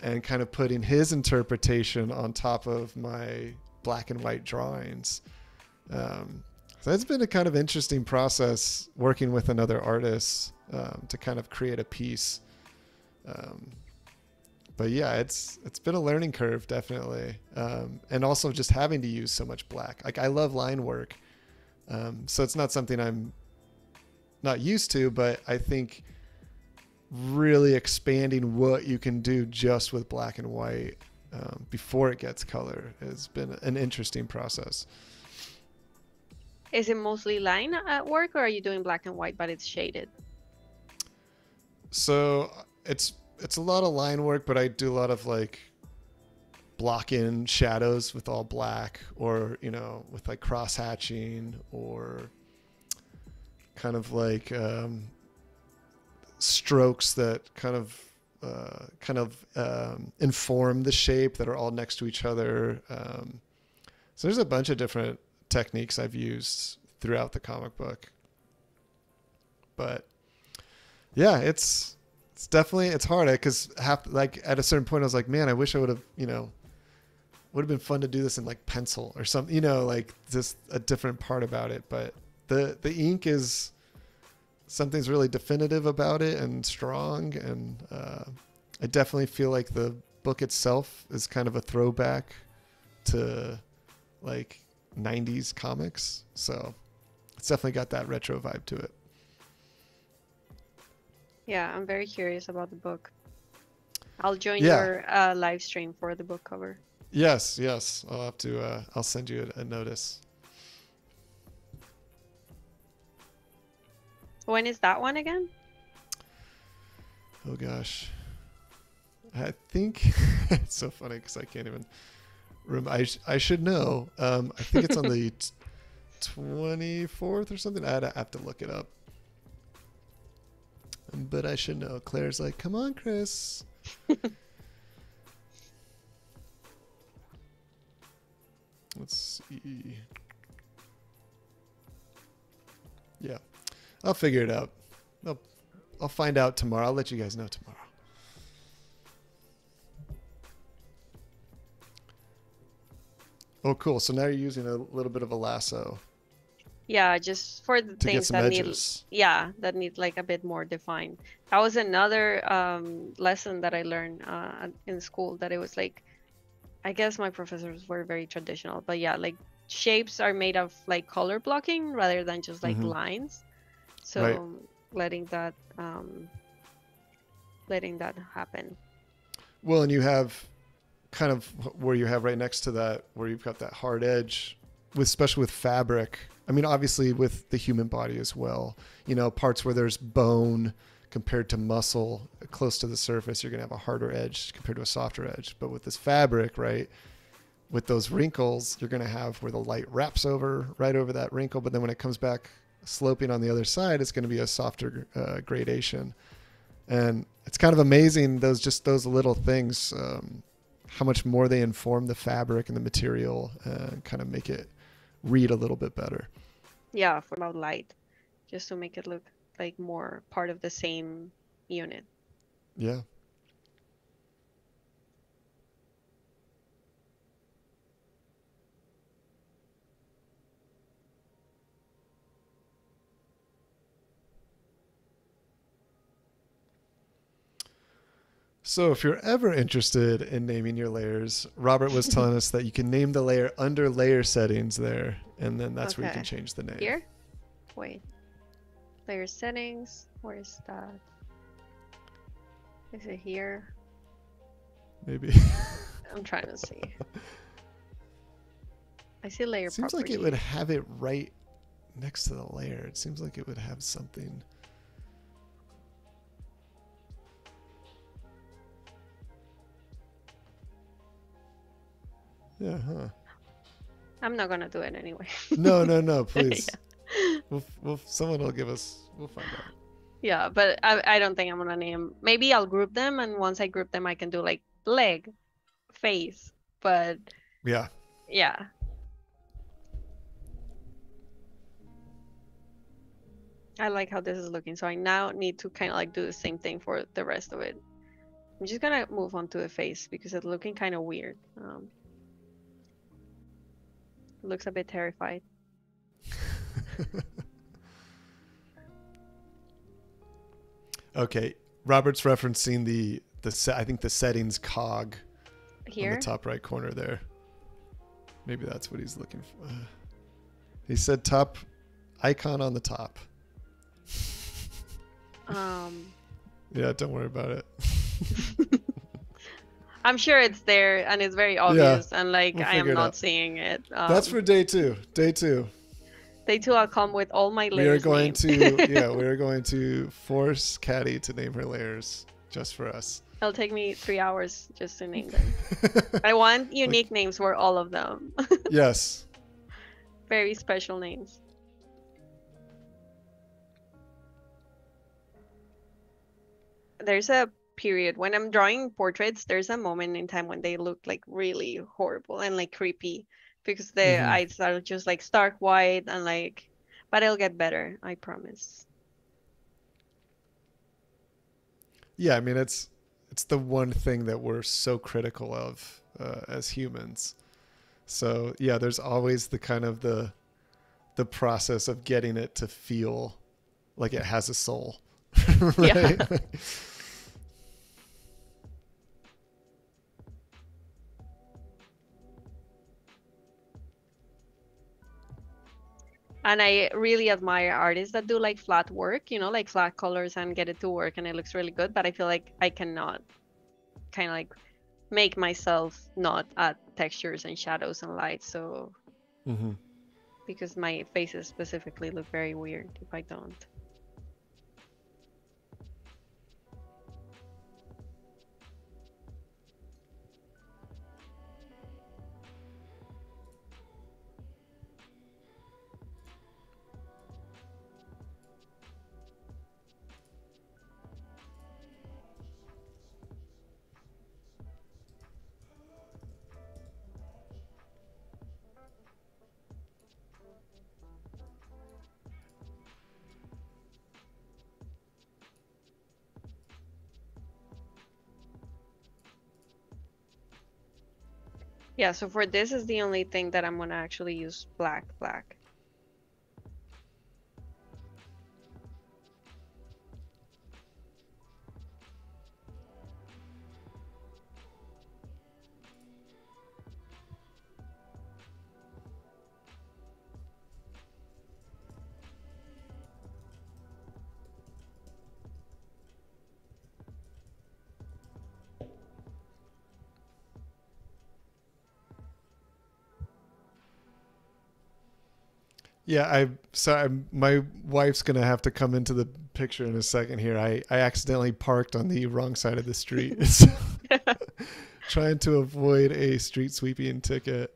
and kind of putting his interpretation on top of my black and white drawings. So that's been a kind of interesting process working with another artist to kind of create a piece. But yeah, it's been a learning curve, definitely. And also just having to use so much black. Like, I love line work. So it's not something I'm not used to, but I think really expanding what you can do just with black and white before it gets color has been an interesting process. Is it mostly line at work, or are you doing black and white but it's shaded? So it's a lot of line work, but I do a lot of like block in shadows with all black, or, you know, with like cross hatching, or kind of like strokes that kind of inform the shape that are all next to each other. So there's a bunch of different techniques I've used throughout the comic book, but yeah, it's definitely, it's hard because like at a certain point I was like, man, I wish I would have, you know, would have been fun to do this in like pencil or something, you know, like just a different part about it. But The ink is, something's really definitive about it and strong. And I definitely feel like the book itself is kind of a throwback to like 90s comics. So it's definitely got that retro vibe to it. Yeah, I'm very curious about the book. I'll join your live stream for the book cover. Yes, yes. I'll have to, I'll send you a notice. When is that one again? Oh gosh. I think it's so funny because I can't even remember. I should know. I think it's on the 24th or something. I'd have to look it up. But I should know. Claire's like, come on, Chris. Let's see. Yeah, I'll figure it out. I'll find out tomorrow. I'll let you guys know tomorrow. Oh, cool. So now you're using a little bit of a lasso. Yeah, just for the things that edges. that need like a bit more defined. That was another lesson that I learned in school, that it was like, I guess my professors were very traditional, but yeah, like shapes are made of like color blocking rather than just like lines. So letting that happen. Well, and you have kind of where you have right next to that, where you've got that hard edge, with especially with fabric. I mean, obviously with the human body as well, you know, parts where there's bone compared to muscle close to the surface, you're going to have a harder edge compared to a softer edge. But with this fabric, right, with those wrinkles, you're going to have where the light wraps over, right over that wrinkle. But then when it comes back sloping on the other side, it's going to be a softer gradation. And it's kind of amazing, those, just those little things, how much more they inform the fabric and the material, kind of make it read a little bit better. Yeah, for about light, just to make it look like more part of the same unit. Yeah. So if you're ever interested in naming your layers, Robert was telling us that you can name the layer under layer settings there, and then that's where you can change the name. Here? Wait. Layer settings. Where is that? Is it here? Maybe. I'm trying to see. I see layer properties. Seems like it would have it right next to the layer. It seems like it would have something. Yeah, huh. I'm not gonna do it anyway. No, please. Yeah. Someone will give us. We'll find out. Yeah, but I don't think I'm gonna name. Maybe I'll group them, and once I group them, I can do like leg, face. But yeah. I like how this is looking. So I now need to kind of like do the same thing for the rest of it. I'm just gonna move on to the face because it's looking kind of weird. Looks a bit terrified. Okay, Robert's referencing the I think the settings cog here on the top right corner there. Maybe that's what he's looking for. He said top icon on the top. Yeah, don't worry about it. I'm sure it's there, and it's very obvious, and like I am not seeing it. That's for day two. Day two, I'll come with all my layers. We are going to, we are going to force Katty to name her layers just for us. It'll take me 3 hours just to name them. I want unique names for all of them. Yes. Very special names. There's a period when I'm drawing portraits, there's a moment in time when they look like really horrible and like creepy because the eyes are just like stark white and like, but it'll get better, I promise. Yeah, I mean, it's the one thing that we're so critical of as humans. So yeah, there's always the kind of the process of getting it to feel like it has a soul. Right? Yeah. And I really admire artists that do like flat work, you know, like flat colors and get it to work and it looks really good. But I feel like I cannot kind of like make myself not add textures and shadows and light. So because my faces specifically look very weird if I don't. Yeah, so for this is the only thing that I'm gonna actually use black. Yeah, my wife's gonna have to come into the picture in a second here. I accidentally parked on the wrong side of the street, so trying to avoid a street sweeping ticket.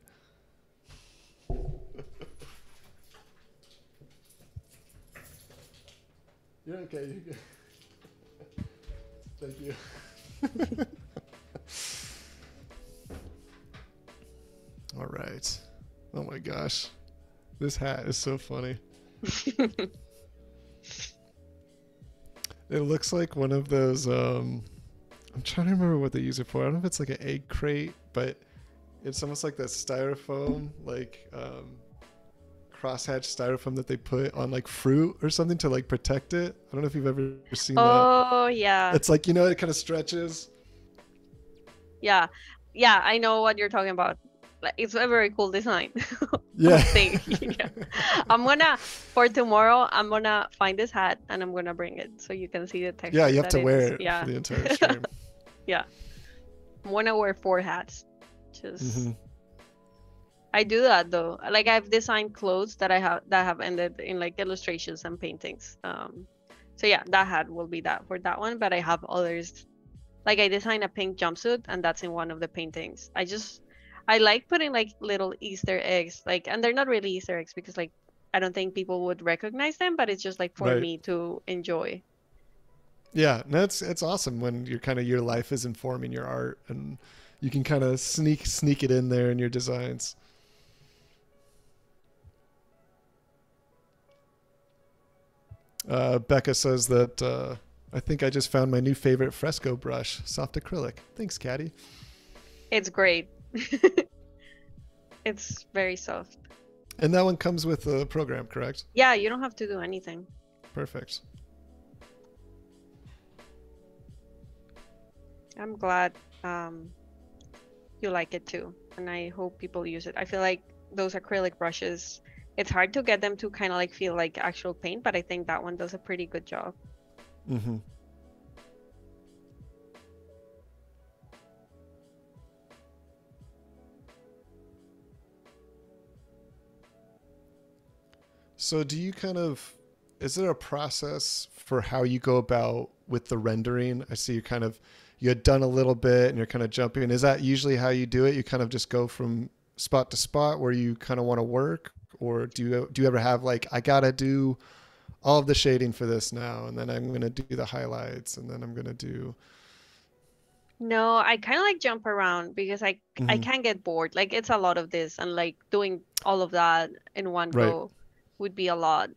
You're okay. You're good. Thank you. All right. Oh my gosh. This hat is so funny. It looks like one of those, I'm trying to remember what they use it for. I don't know if it's like an egg crate, but it's almost like that styrofoam, like crosshatch styrofoam that they put on like fruit or something to like protect it. I don't know if you've ever seen that. Oh, yeah. It's like, you know, it kind of stretches. Yeah. Yeah, I know what you're talking about. It's a very cool design. Yeah. Yeah. I'm gonna, for tomorrow, I'm gonna find this hat and I'm gonna bring it so you can see the texture. Yeah, you have to wear it for the entire stream. Yeah. I'm gonna wear 4 hats. Just I do that though. Like I've designed clothes that have ended in like illustrations and paintings. So yeah, that hat will be that for that one, but I have others. Like I designed a pink jumpsuit and that's in one of the paintings. I like putting like little Easter eggs, like, and they're not really Easter eggs because like, I don't think people would recognize them, but it's just like for me to enjoy. Yeah, no, it's awesome when you're kind of, your life is informing your art and you can kind of sneak it in there in your designs. Becca says that, I think I just found my new favorite Fresco brush, soft acrylic. Thanks, Katty. It's great. It's very soft. And that one comes with a program, correct? Yeah, you don't have to do anything. Perfect. I'm glad you like it too. And I hope people use it. I feel like those acrylic brushes, it's hard to get them to kind of like feel like actual paint, but I think that one does a pretty good job. Mm-hmm. So do you kind of, is there a process for how you go about with the rendering? I see you kind of, you had done a little bit and you're kind of jumping. And is that usually how you do it? You kind of just go from spot to spot where you kind of want to work? Or do you ever have like, I got to do all of the shading for this now, and then I'm going to do the highlights, and then I'm going to do... No, I kind of like jump around because I can get bored. Like it's a lot of this, and like doing all of that in one go would be a lot.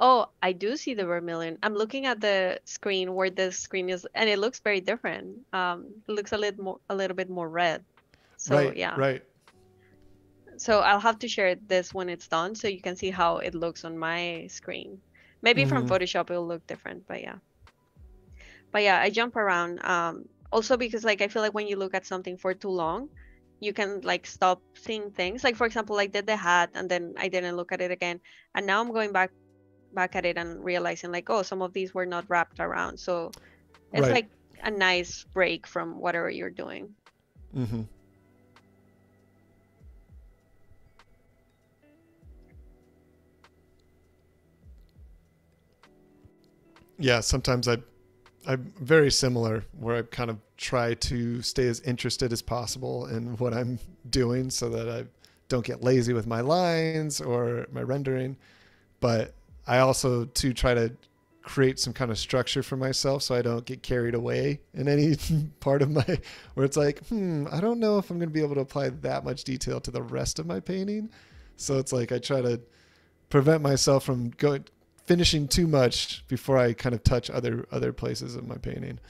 Oh, I do see the vermilion. I'm looking at the screen where the screen is, and it looks very different. It looks a little bit more red. So yeah. Right. So I'll have to share this when it's done so you can see how it looks on my screen. Maybe from Photoshop it'll look different, but yeah. But yeah, I jump around. Also because like I feel like when you look at something for too long, you can like stop seeing things. Like for example, I did the hat and then I didn't look at it again. And now I'm going back at it and realizing like, oh, some of these were not wrapped around. So it's like a nice break from whatever you're doing. Mm-hmm. Yeah, sometimes I'm very similar where I kind of try to stay as interested as possible in what I'm doing so that I don't get lazy with my lines or my rendering. But I also too try to create some kind of structure for myself so I don't get carried away in any part of my, where it's like, I don't know if I'm going to be able to apply that much detail to the rest of my painting. So it's like I try to prevent myself from finishing too much before I kind of touch other places of my painting.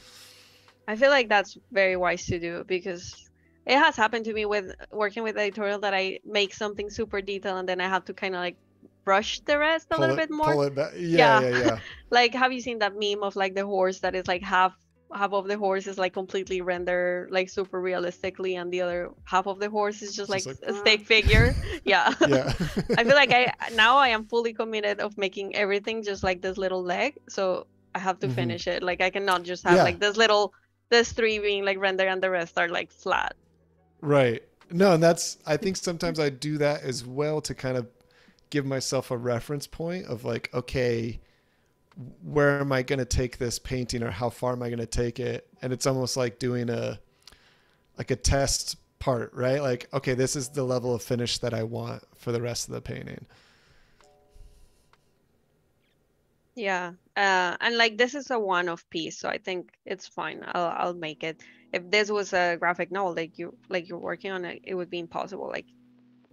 I feel like that's very wise to do because it has happened to me with working with editorial that I make something super detailed and then I have to kind of like brush the rest a little bit more. Pull it back. Yeah. Like, have you seen that meme of like the horse that is like half of the horse is like completely rendered like super realistically and the other half of the horse is just like a stick figure? Yeah. I feel like I am fully committed of making everything just like this little leg, so I have to finish it. Like I cannot just have like this three being like rendered and the rest are like flat. Right. No, and that's, I think sometimes I do that as well to kind of give myself a reference point of like, okay, where am I going to take this painting or how far am I going to take it? And it's almost like doing a test part, right? Like, okay, this is the level of finish that I want for the rest of the painting. Yeah. And like, this is a one-off piece, so I think it's fine. I'll make it. If this was a graphic novel, like you're working on it, it would be impossible, like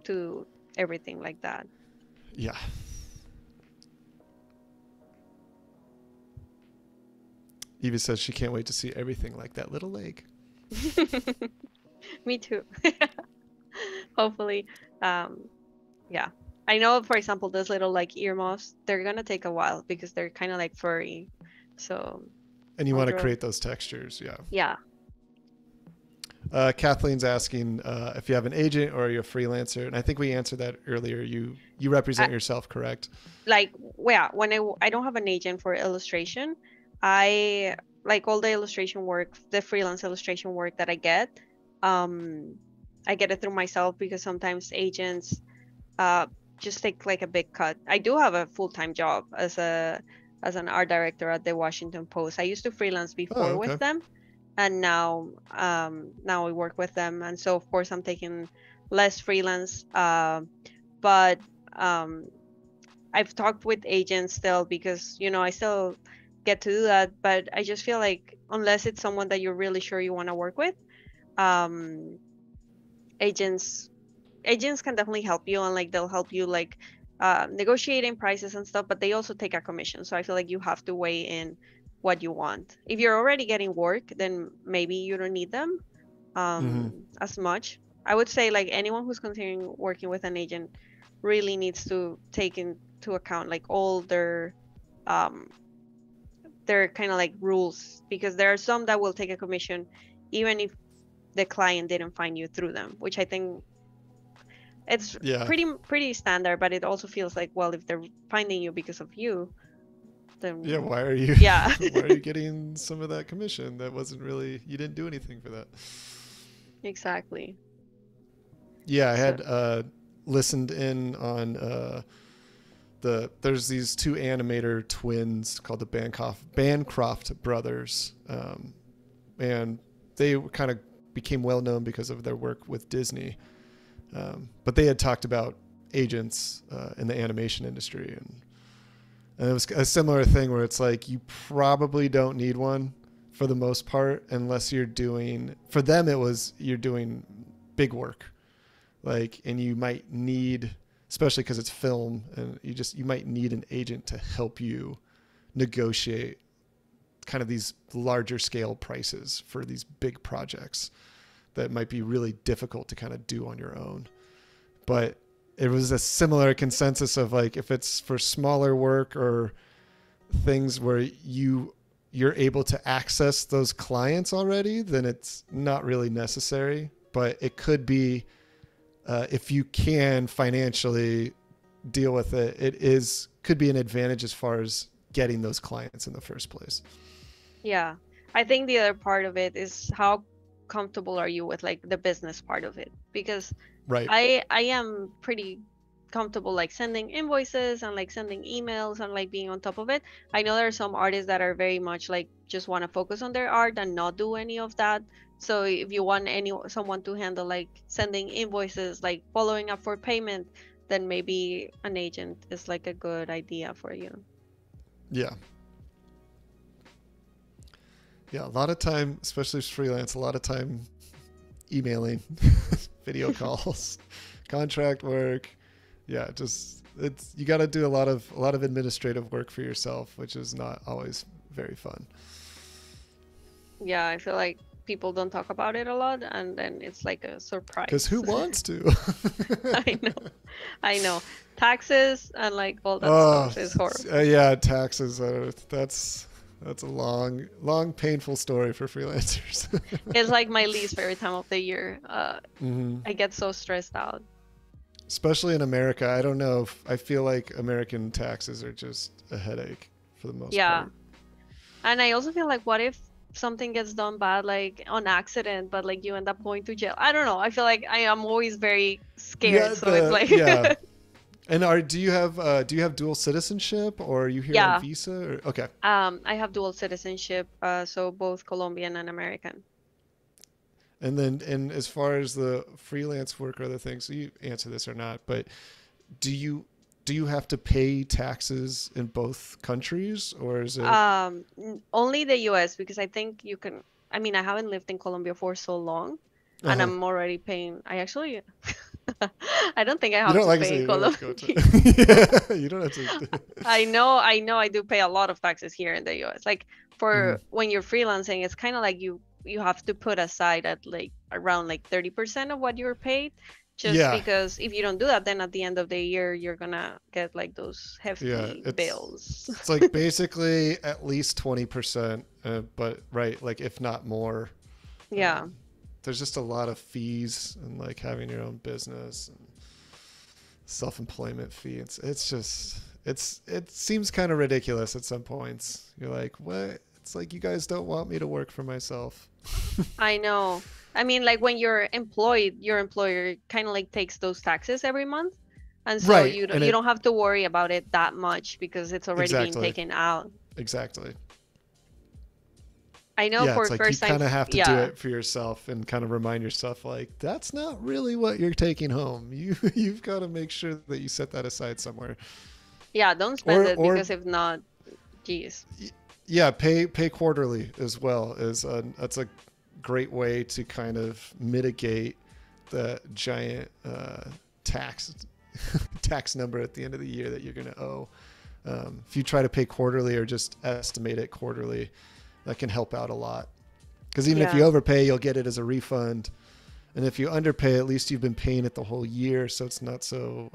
to everything like that. Yeah. Eva says she can't wait to see everything like that little leg. Me too. Hopefully. Yeah. I know, for example, those little like earmuffs, they're going to take a while because they're kind of like furry. So. And you want to create those textures. Yeah. Yeah. Kathleen's asking if you have an agent or you're a freelancer. And I think we answered that earlier. You represent yourself, correct? Like, yeah, when I don't have an agent for illustration, I like all the illustration work, the freelance illustration work that I get. I get it through myself because sometimes agents just take like a big cut. I do have a full-time job as an art director at the Washington Post. I used to freelance before with them, and now I work with them. And so of course I'm taking less freelance, but I've talked with agents still because I still get to do that, but I just feel like unless it's someone that you're really sure you want to work with, agents can definitely help you, and like they'll help you like negotiating prices and stuff, but they also take a commission. So I feel like you have to weigh in what you want. If you're already getting work, then maybe you don't need them as much. I would say like anyone who's considering working with an agent really needs to take into account like all their kind of like rules, because there are some that will take a commission even if the client didn't find you through them, which I think it's pretty standard, but it also feels like, well, if they're finding you because of you, then why are you getting some of that commission that wasn't really, you didn't do anything for that? Exactly. Yeah, I had listened in on there's these two animator twins called the Bancroft brothers, and they kind of became well known because of their work with Disney, but they had talked about agents in the animation industry, and it was a similar thing where it's like you probably don't need one for the most part unless you're doing, for them it was, you're doing big work, like, and you might need, especially because it's film, and you might need an agent to help you negotiate kind of these larger scale prices for these big projects that might be really difficult to kind of do on your own. but it was a similar consensus of like, if it's for smaller work or things where you're able to access those clients already, then it's not really necessary. But it could be, if you can financially deal with it, it could be an advantage as far as getting those clients in the first place. Yeah, I think the other part of it is how comfortable are you with like the business part of it, because right. I am pretty comfortable like sending invoices and like sending emails and like being on top of it. I know there are some artists that are very much like just want to focus on their art and not do any of that. So if you want someone to handle like sending invoices, like following up for payment, then maybe an agent is like a good idea for you. Yeah. Yeah, a lot of time, especially as freelance, a lot of time emailing, video calls, contract work. Yeah, just you got to do a lot of administrative work for yourself, which is not always very fun. Yeah, I feel like people don't talk about it a lot, and then it's like a surprise. Because who wants to? I know. Taxes and like all that stuff is horrible. Yeah, taxes. That's a long, long, painful story for freelancers. It's like my least favorite time of the year. I get so stressed out. Especially in America. I don't know. I feel like American taxes are just a headache for the most part. Yeah. And I also feel like, what if something gets done bad, like on accident, but like you end up going to jail? I don't know. I feel like I am always very scared. Yeah, so it's like... Yeah. And do you have dual citizenship, or are you here on visa? Or, okay. I have dual citizenship, so both Colombian and American. And then, and as far as the freelance work or other things, so you answer this or not, but do you have to pay taxes in both countries, or is it only the U.S.? because I think you can. I mean, I haven't lived in Colombia for so long, and I'm already paying. I actually. I don't think I have to pay Colombia. Yeah, you don't have to. I know. I do pay a lot of taxes here in the U.S. Like for when you're freelancing, it's kind of like you have to put aside at like around like 30% of what you're paid, just because if you don't do that, then at the end of the year you're gonna get like those hefty bills. It's like basically at least 20%, but right, like if not more. Yeah. There's just a lot of fees and like having your own business and self-employment fee. It seems kind of ridiculous at some points. You're like, what? It's like, you guys don't want me to work for myself. I know. I mean, like when you're employed, your employer kind of like takes those taxes every month. And so you don't have to worry about it that much because it's already being taken out. Exactly. I know, for first time, you kind of have to do it for yourself and kind of remind yourself, like, that's not really what you're taking home. You've got to make sure that you set that aside somewhere. Yeah, don't spend it, because if not, geez. Yeah, pay quarterly as well. That's a great way to kind of mitigate the giant tax number at the end of the year that you're going to owe. If you try to pay quarterly or just estimate it quarterly, that can help out a lot, because even if you overpay, you'll get it as a refund, and if you underpay, at least you've been paying it the whole year, so it's not so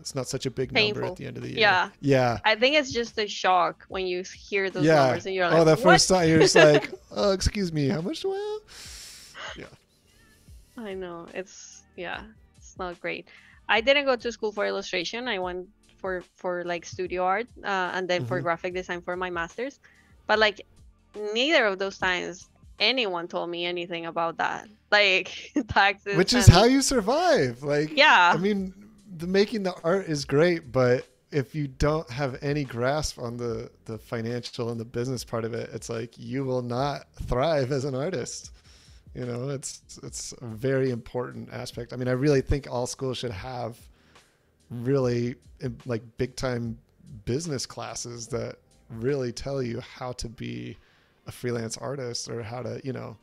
it's not such a big number at the end of the year. Yeah, I think it's just a shock when you hear those numbers and you're like, that first time you're just like, oh, excuse me, how much do I have? Yeah, I know, it's not great. I didn't go to school for illustration. I went for like studio art, and then for graphic design for my master's, but like neither of those times anyone told me anything about that, like taxes, which is how you survive. Like, yeah, I mean, making the art is great, but if you don't have any grasp on the financial and the business part of it, it's like you will not thrive as an artist, you know. It's a very important aspect. I mean, I really think all schools should have really like big time business classes that really tell you how to be a freelance artist, or how to, you know,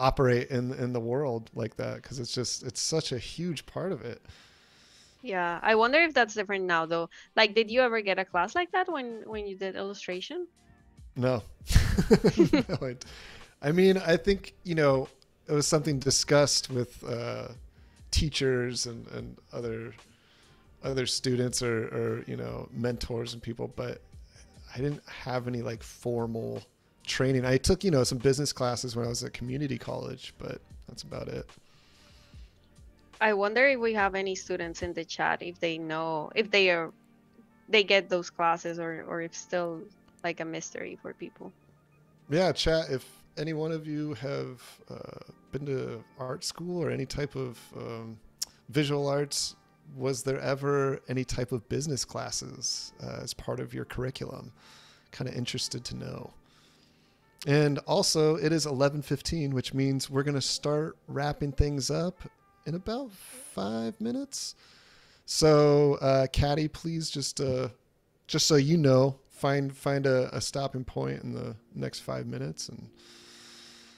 operate in the world like that, because it's such a huge part of it. Yeah, I wonder if that's different now though. Like, did you ever get a class like that when you did illustration? No. I mean, I think, you know, it was something discussed with teachers and other students or you know, mentors and people, but I didn't have any like formal training. I took, you know, some business classes when I was at community college, but that's about it. I wonder if we have any students in the chat, if they know, if they are, they get those classes, or if still like a mystery for people. Yeah, chat, if any one of you have been to art school or any type of visual arts, was there ever any type of business classes as part of your curriculum? Kind of interested to know. And also, it is 11:15, which means we're going to start wrapping things up in about 5 minutes. So Katty, please just so you know, find a stopping point in the next 5 minutes. And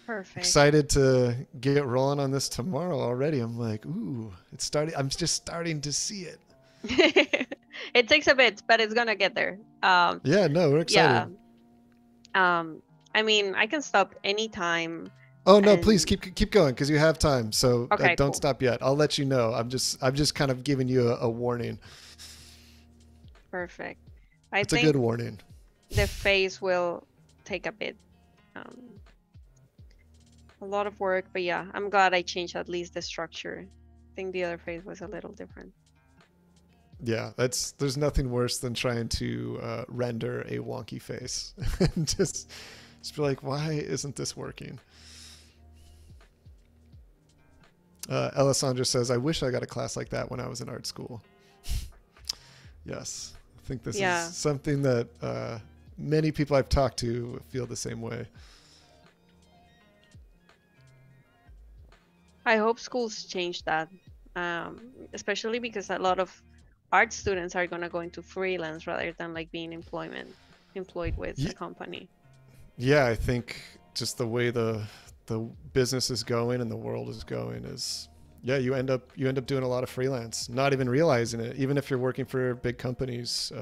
perfect. Excited to get rolling on this tomorrow already. I'm like, ooh, it's starting. I'm just starting to see it. It takes a bit, but it's gonna get there. Yeah, no, we're excited. Yeah. I mean, I can stop anytime. Oh no, please keep going, because you have time. So okay, don't stop yet. I'll let you know. I'm just kind of giving you a warning. Perfect. It's a good warning. The phase will take a bit, a lot of work, but yeah, I'm glad I changed at least the structure. I think the other phase was a little different. Yeah, there's nothing worse than trying to render a wonky face and just be like, why isn't this working? Alessandra says, I wish I got a class like that when I was in art school. Yes, I think this is something that many people I've talked to feel the same way. I hope schools change that, especially because a lot of art students are going to go into freelance rather than like being employed with a company. Yeah, I think just the way the business is going and the world is going is, yeah, you end up doing a lot of freelance, not even realizing it. Even if you're working for big companies,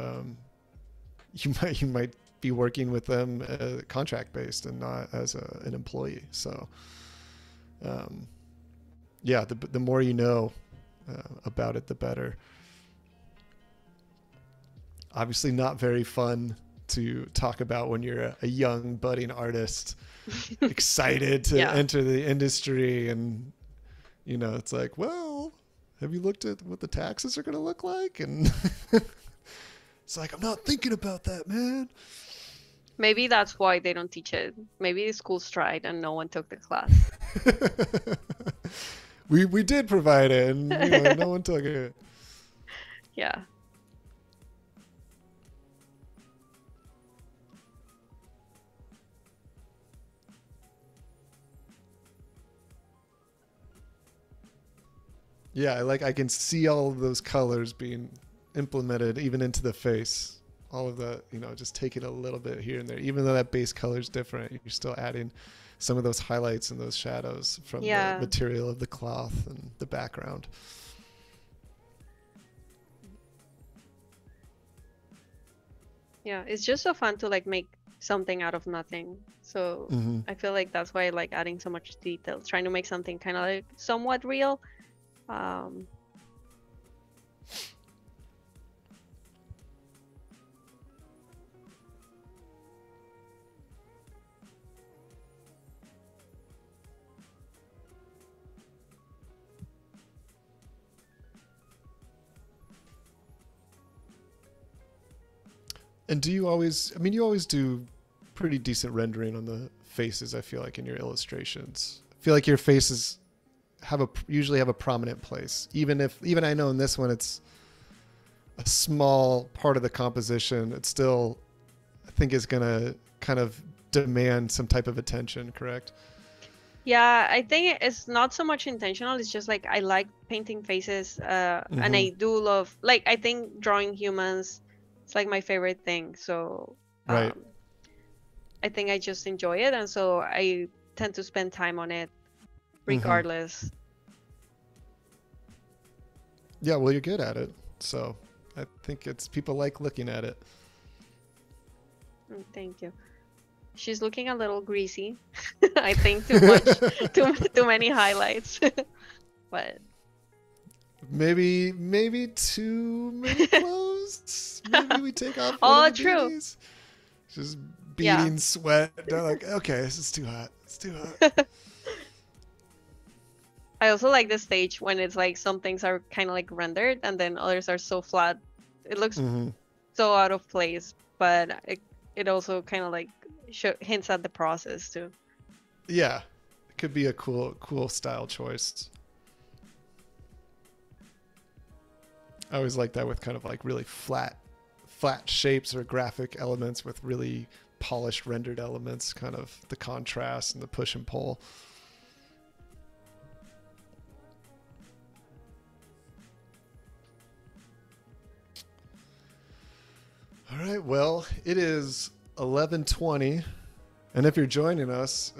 you might be working with them contract based and not as an employee. So yeah, the more you know about it, the better. Obviously not very fun to talk about when you're a young budding artist, excited to enter the industry, and you know, it's like, well, have you looked at what the taxes are going to look like? And it's like, I'm not thinking about that, man. Maybe that's why they don't teach it. Maybe the schools tried and no one took the class. We did provide it, and you know, no one took it. Yeah. Yeah, like I can see all of those colors being implemented even into the face. All of the, you know, just take it a little bit here and there. Even though that base color is different, you're still adding some of those highlights and those shadows from the material of the cloth and the background. Yeah, it's just so fun to like make something out of nothing. So I feel like that's why I like adding so much detail, trying to make something kind of like somewhat real. And do you always, I mean, you always do pretty decent rendering on the faces, I feel like, in your illustrations. I feel like your faces usually have a prominent place. Even I know in this one, it's a small part of the composition. It still, I think, is going to kind of demand some type of attention, correct? Yeah, I think it's not so much intentional. It's just like, I like painting faces and I do love, like, I think drawing humans, it's like my favorite thing, so right. I think I just enjoy it, and so I tend to spend time on it regardless. Yeah, well, you're good at it, so I think it's people like looking at it. Thank you. She's looking a little greasy. I think too much, too many highlights. But Maybe two mini clothes. Maybe we take off all true. Beanies. Just beating sweat. They're like, okay, this is too hot. It's too hot. I also like this stage when it's like some things are kind of like rendered and then others are so flat. It looks so out of place, but it also kind of like hints at the process too. Yeah, it could be a cool style choice. I always like that with kind of like really flat shapes or graphic elements with really polished rendered elements, kind of the contrast and the push and pull. All right, well, it is 11:20, and if you're joining us,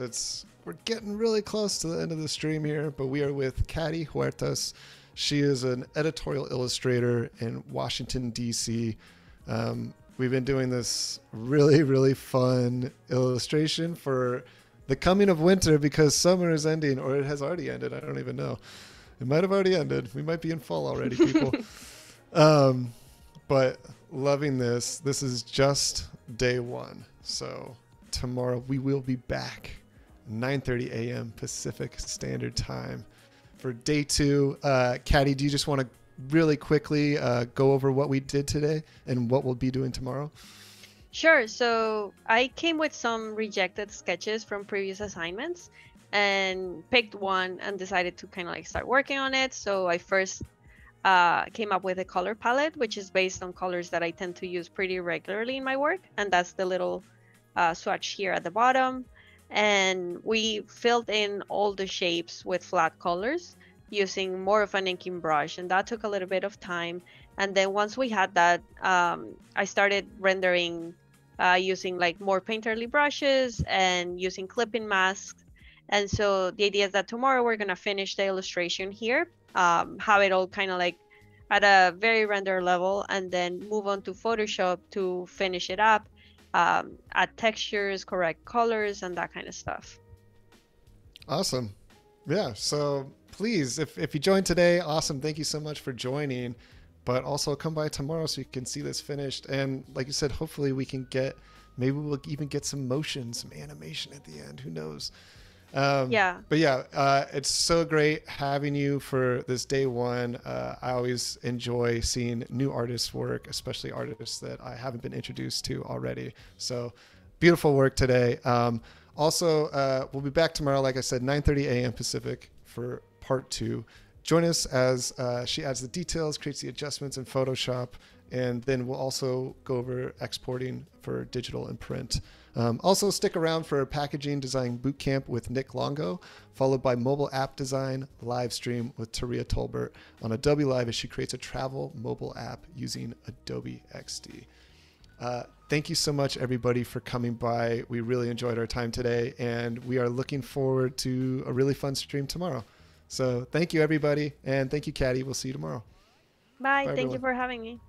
we're getting really close to the end of the stream here, but we are with Katty Huertas. She is an editorial illustrator in Washington, DC. We've been doing this really, really fun illustration for the coming of winter, because summer is ending, or it has already ended. I don't even know. It might have already ended. We might be in fall already, people. But loving this. This is just day one. So tomorrow we will be back 9:30 a.m. Pacific Standard Time for day two. Katty, do you just want to really quickly go over what we did today and what we'll be doing tomorrow? Sure. So I came with some rejected sketches from previous assignments and picked one and decided to kind of like start working on it. So I first came up with a color palette, which is based on colors that I tend to use pretty regularly in my work, and that's the little swatch here at the bottom. And we filled in all the shapes with flat colors using more of an inking brush, and that took a little bit of time. And then once we had that, I started rendering using like more painterly brushes and using clipping masks. And so the idea is that tomorrow we're going to finish the illustration here, have it all kind of like at a very render level, and then move on to Photoshop to finish it up, add textures, correct colors, and that kind of stuff. Awesome. Yeah. So please, if you joined today, awesome. Thank you so much for joining, but also come by tomorrow so you can see this finished. And like you said, hopefully we can get, maybe we'll even get some motion, some animation at the end. Who knows? But yeah, it's so great having you for this day one. I always enjoy seeing new artists' work, especially artists that I haven't been introduced to already. So beautiful work today. Also, we'll be back tomorrow, like I said, 9:30 a.m. Pacific for part two. Join us as she adds the details, creates the adjustments in Photoshop, and then we'll also go over exporting for digital and print. Also, stick around for packaging design bootcamp with Nick Longo, followed by mobile app design live stream with Taria Tolbert on Adobe Live as she creates a travel mobile app using Adobe XD. Thank you so much, everybody, for coming by. We really enjoyed our time today, and we are looking forward to a really fun stream tomorrow. So thank you, everybody, and thank you, Katty. We'll see you tomorrow. Bye. Thank you for having me.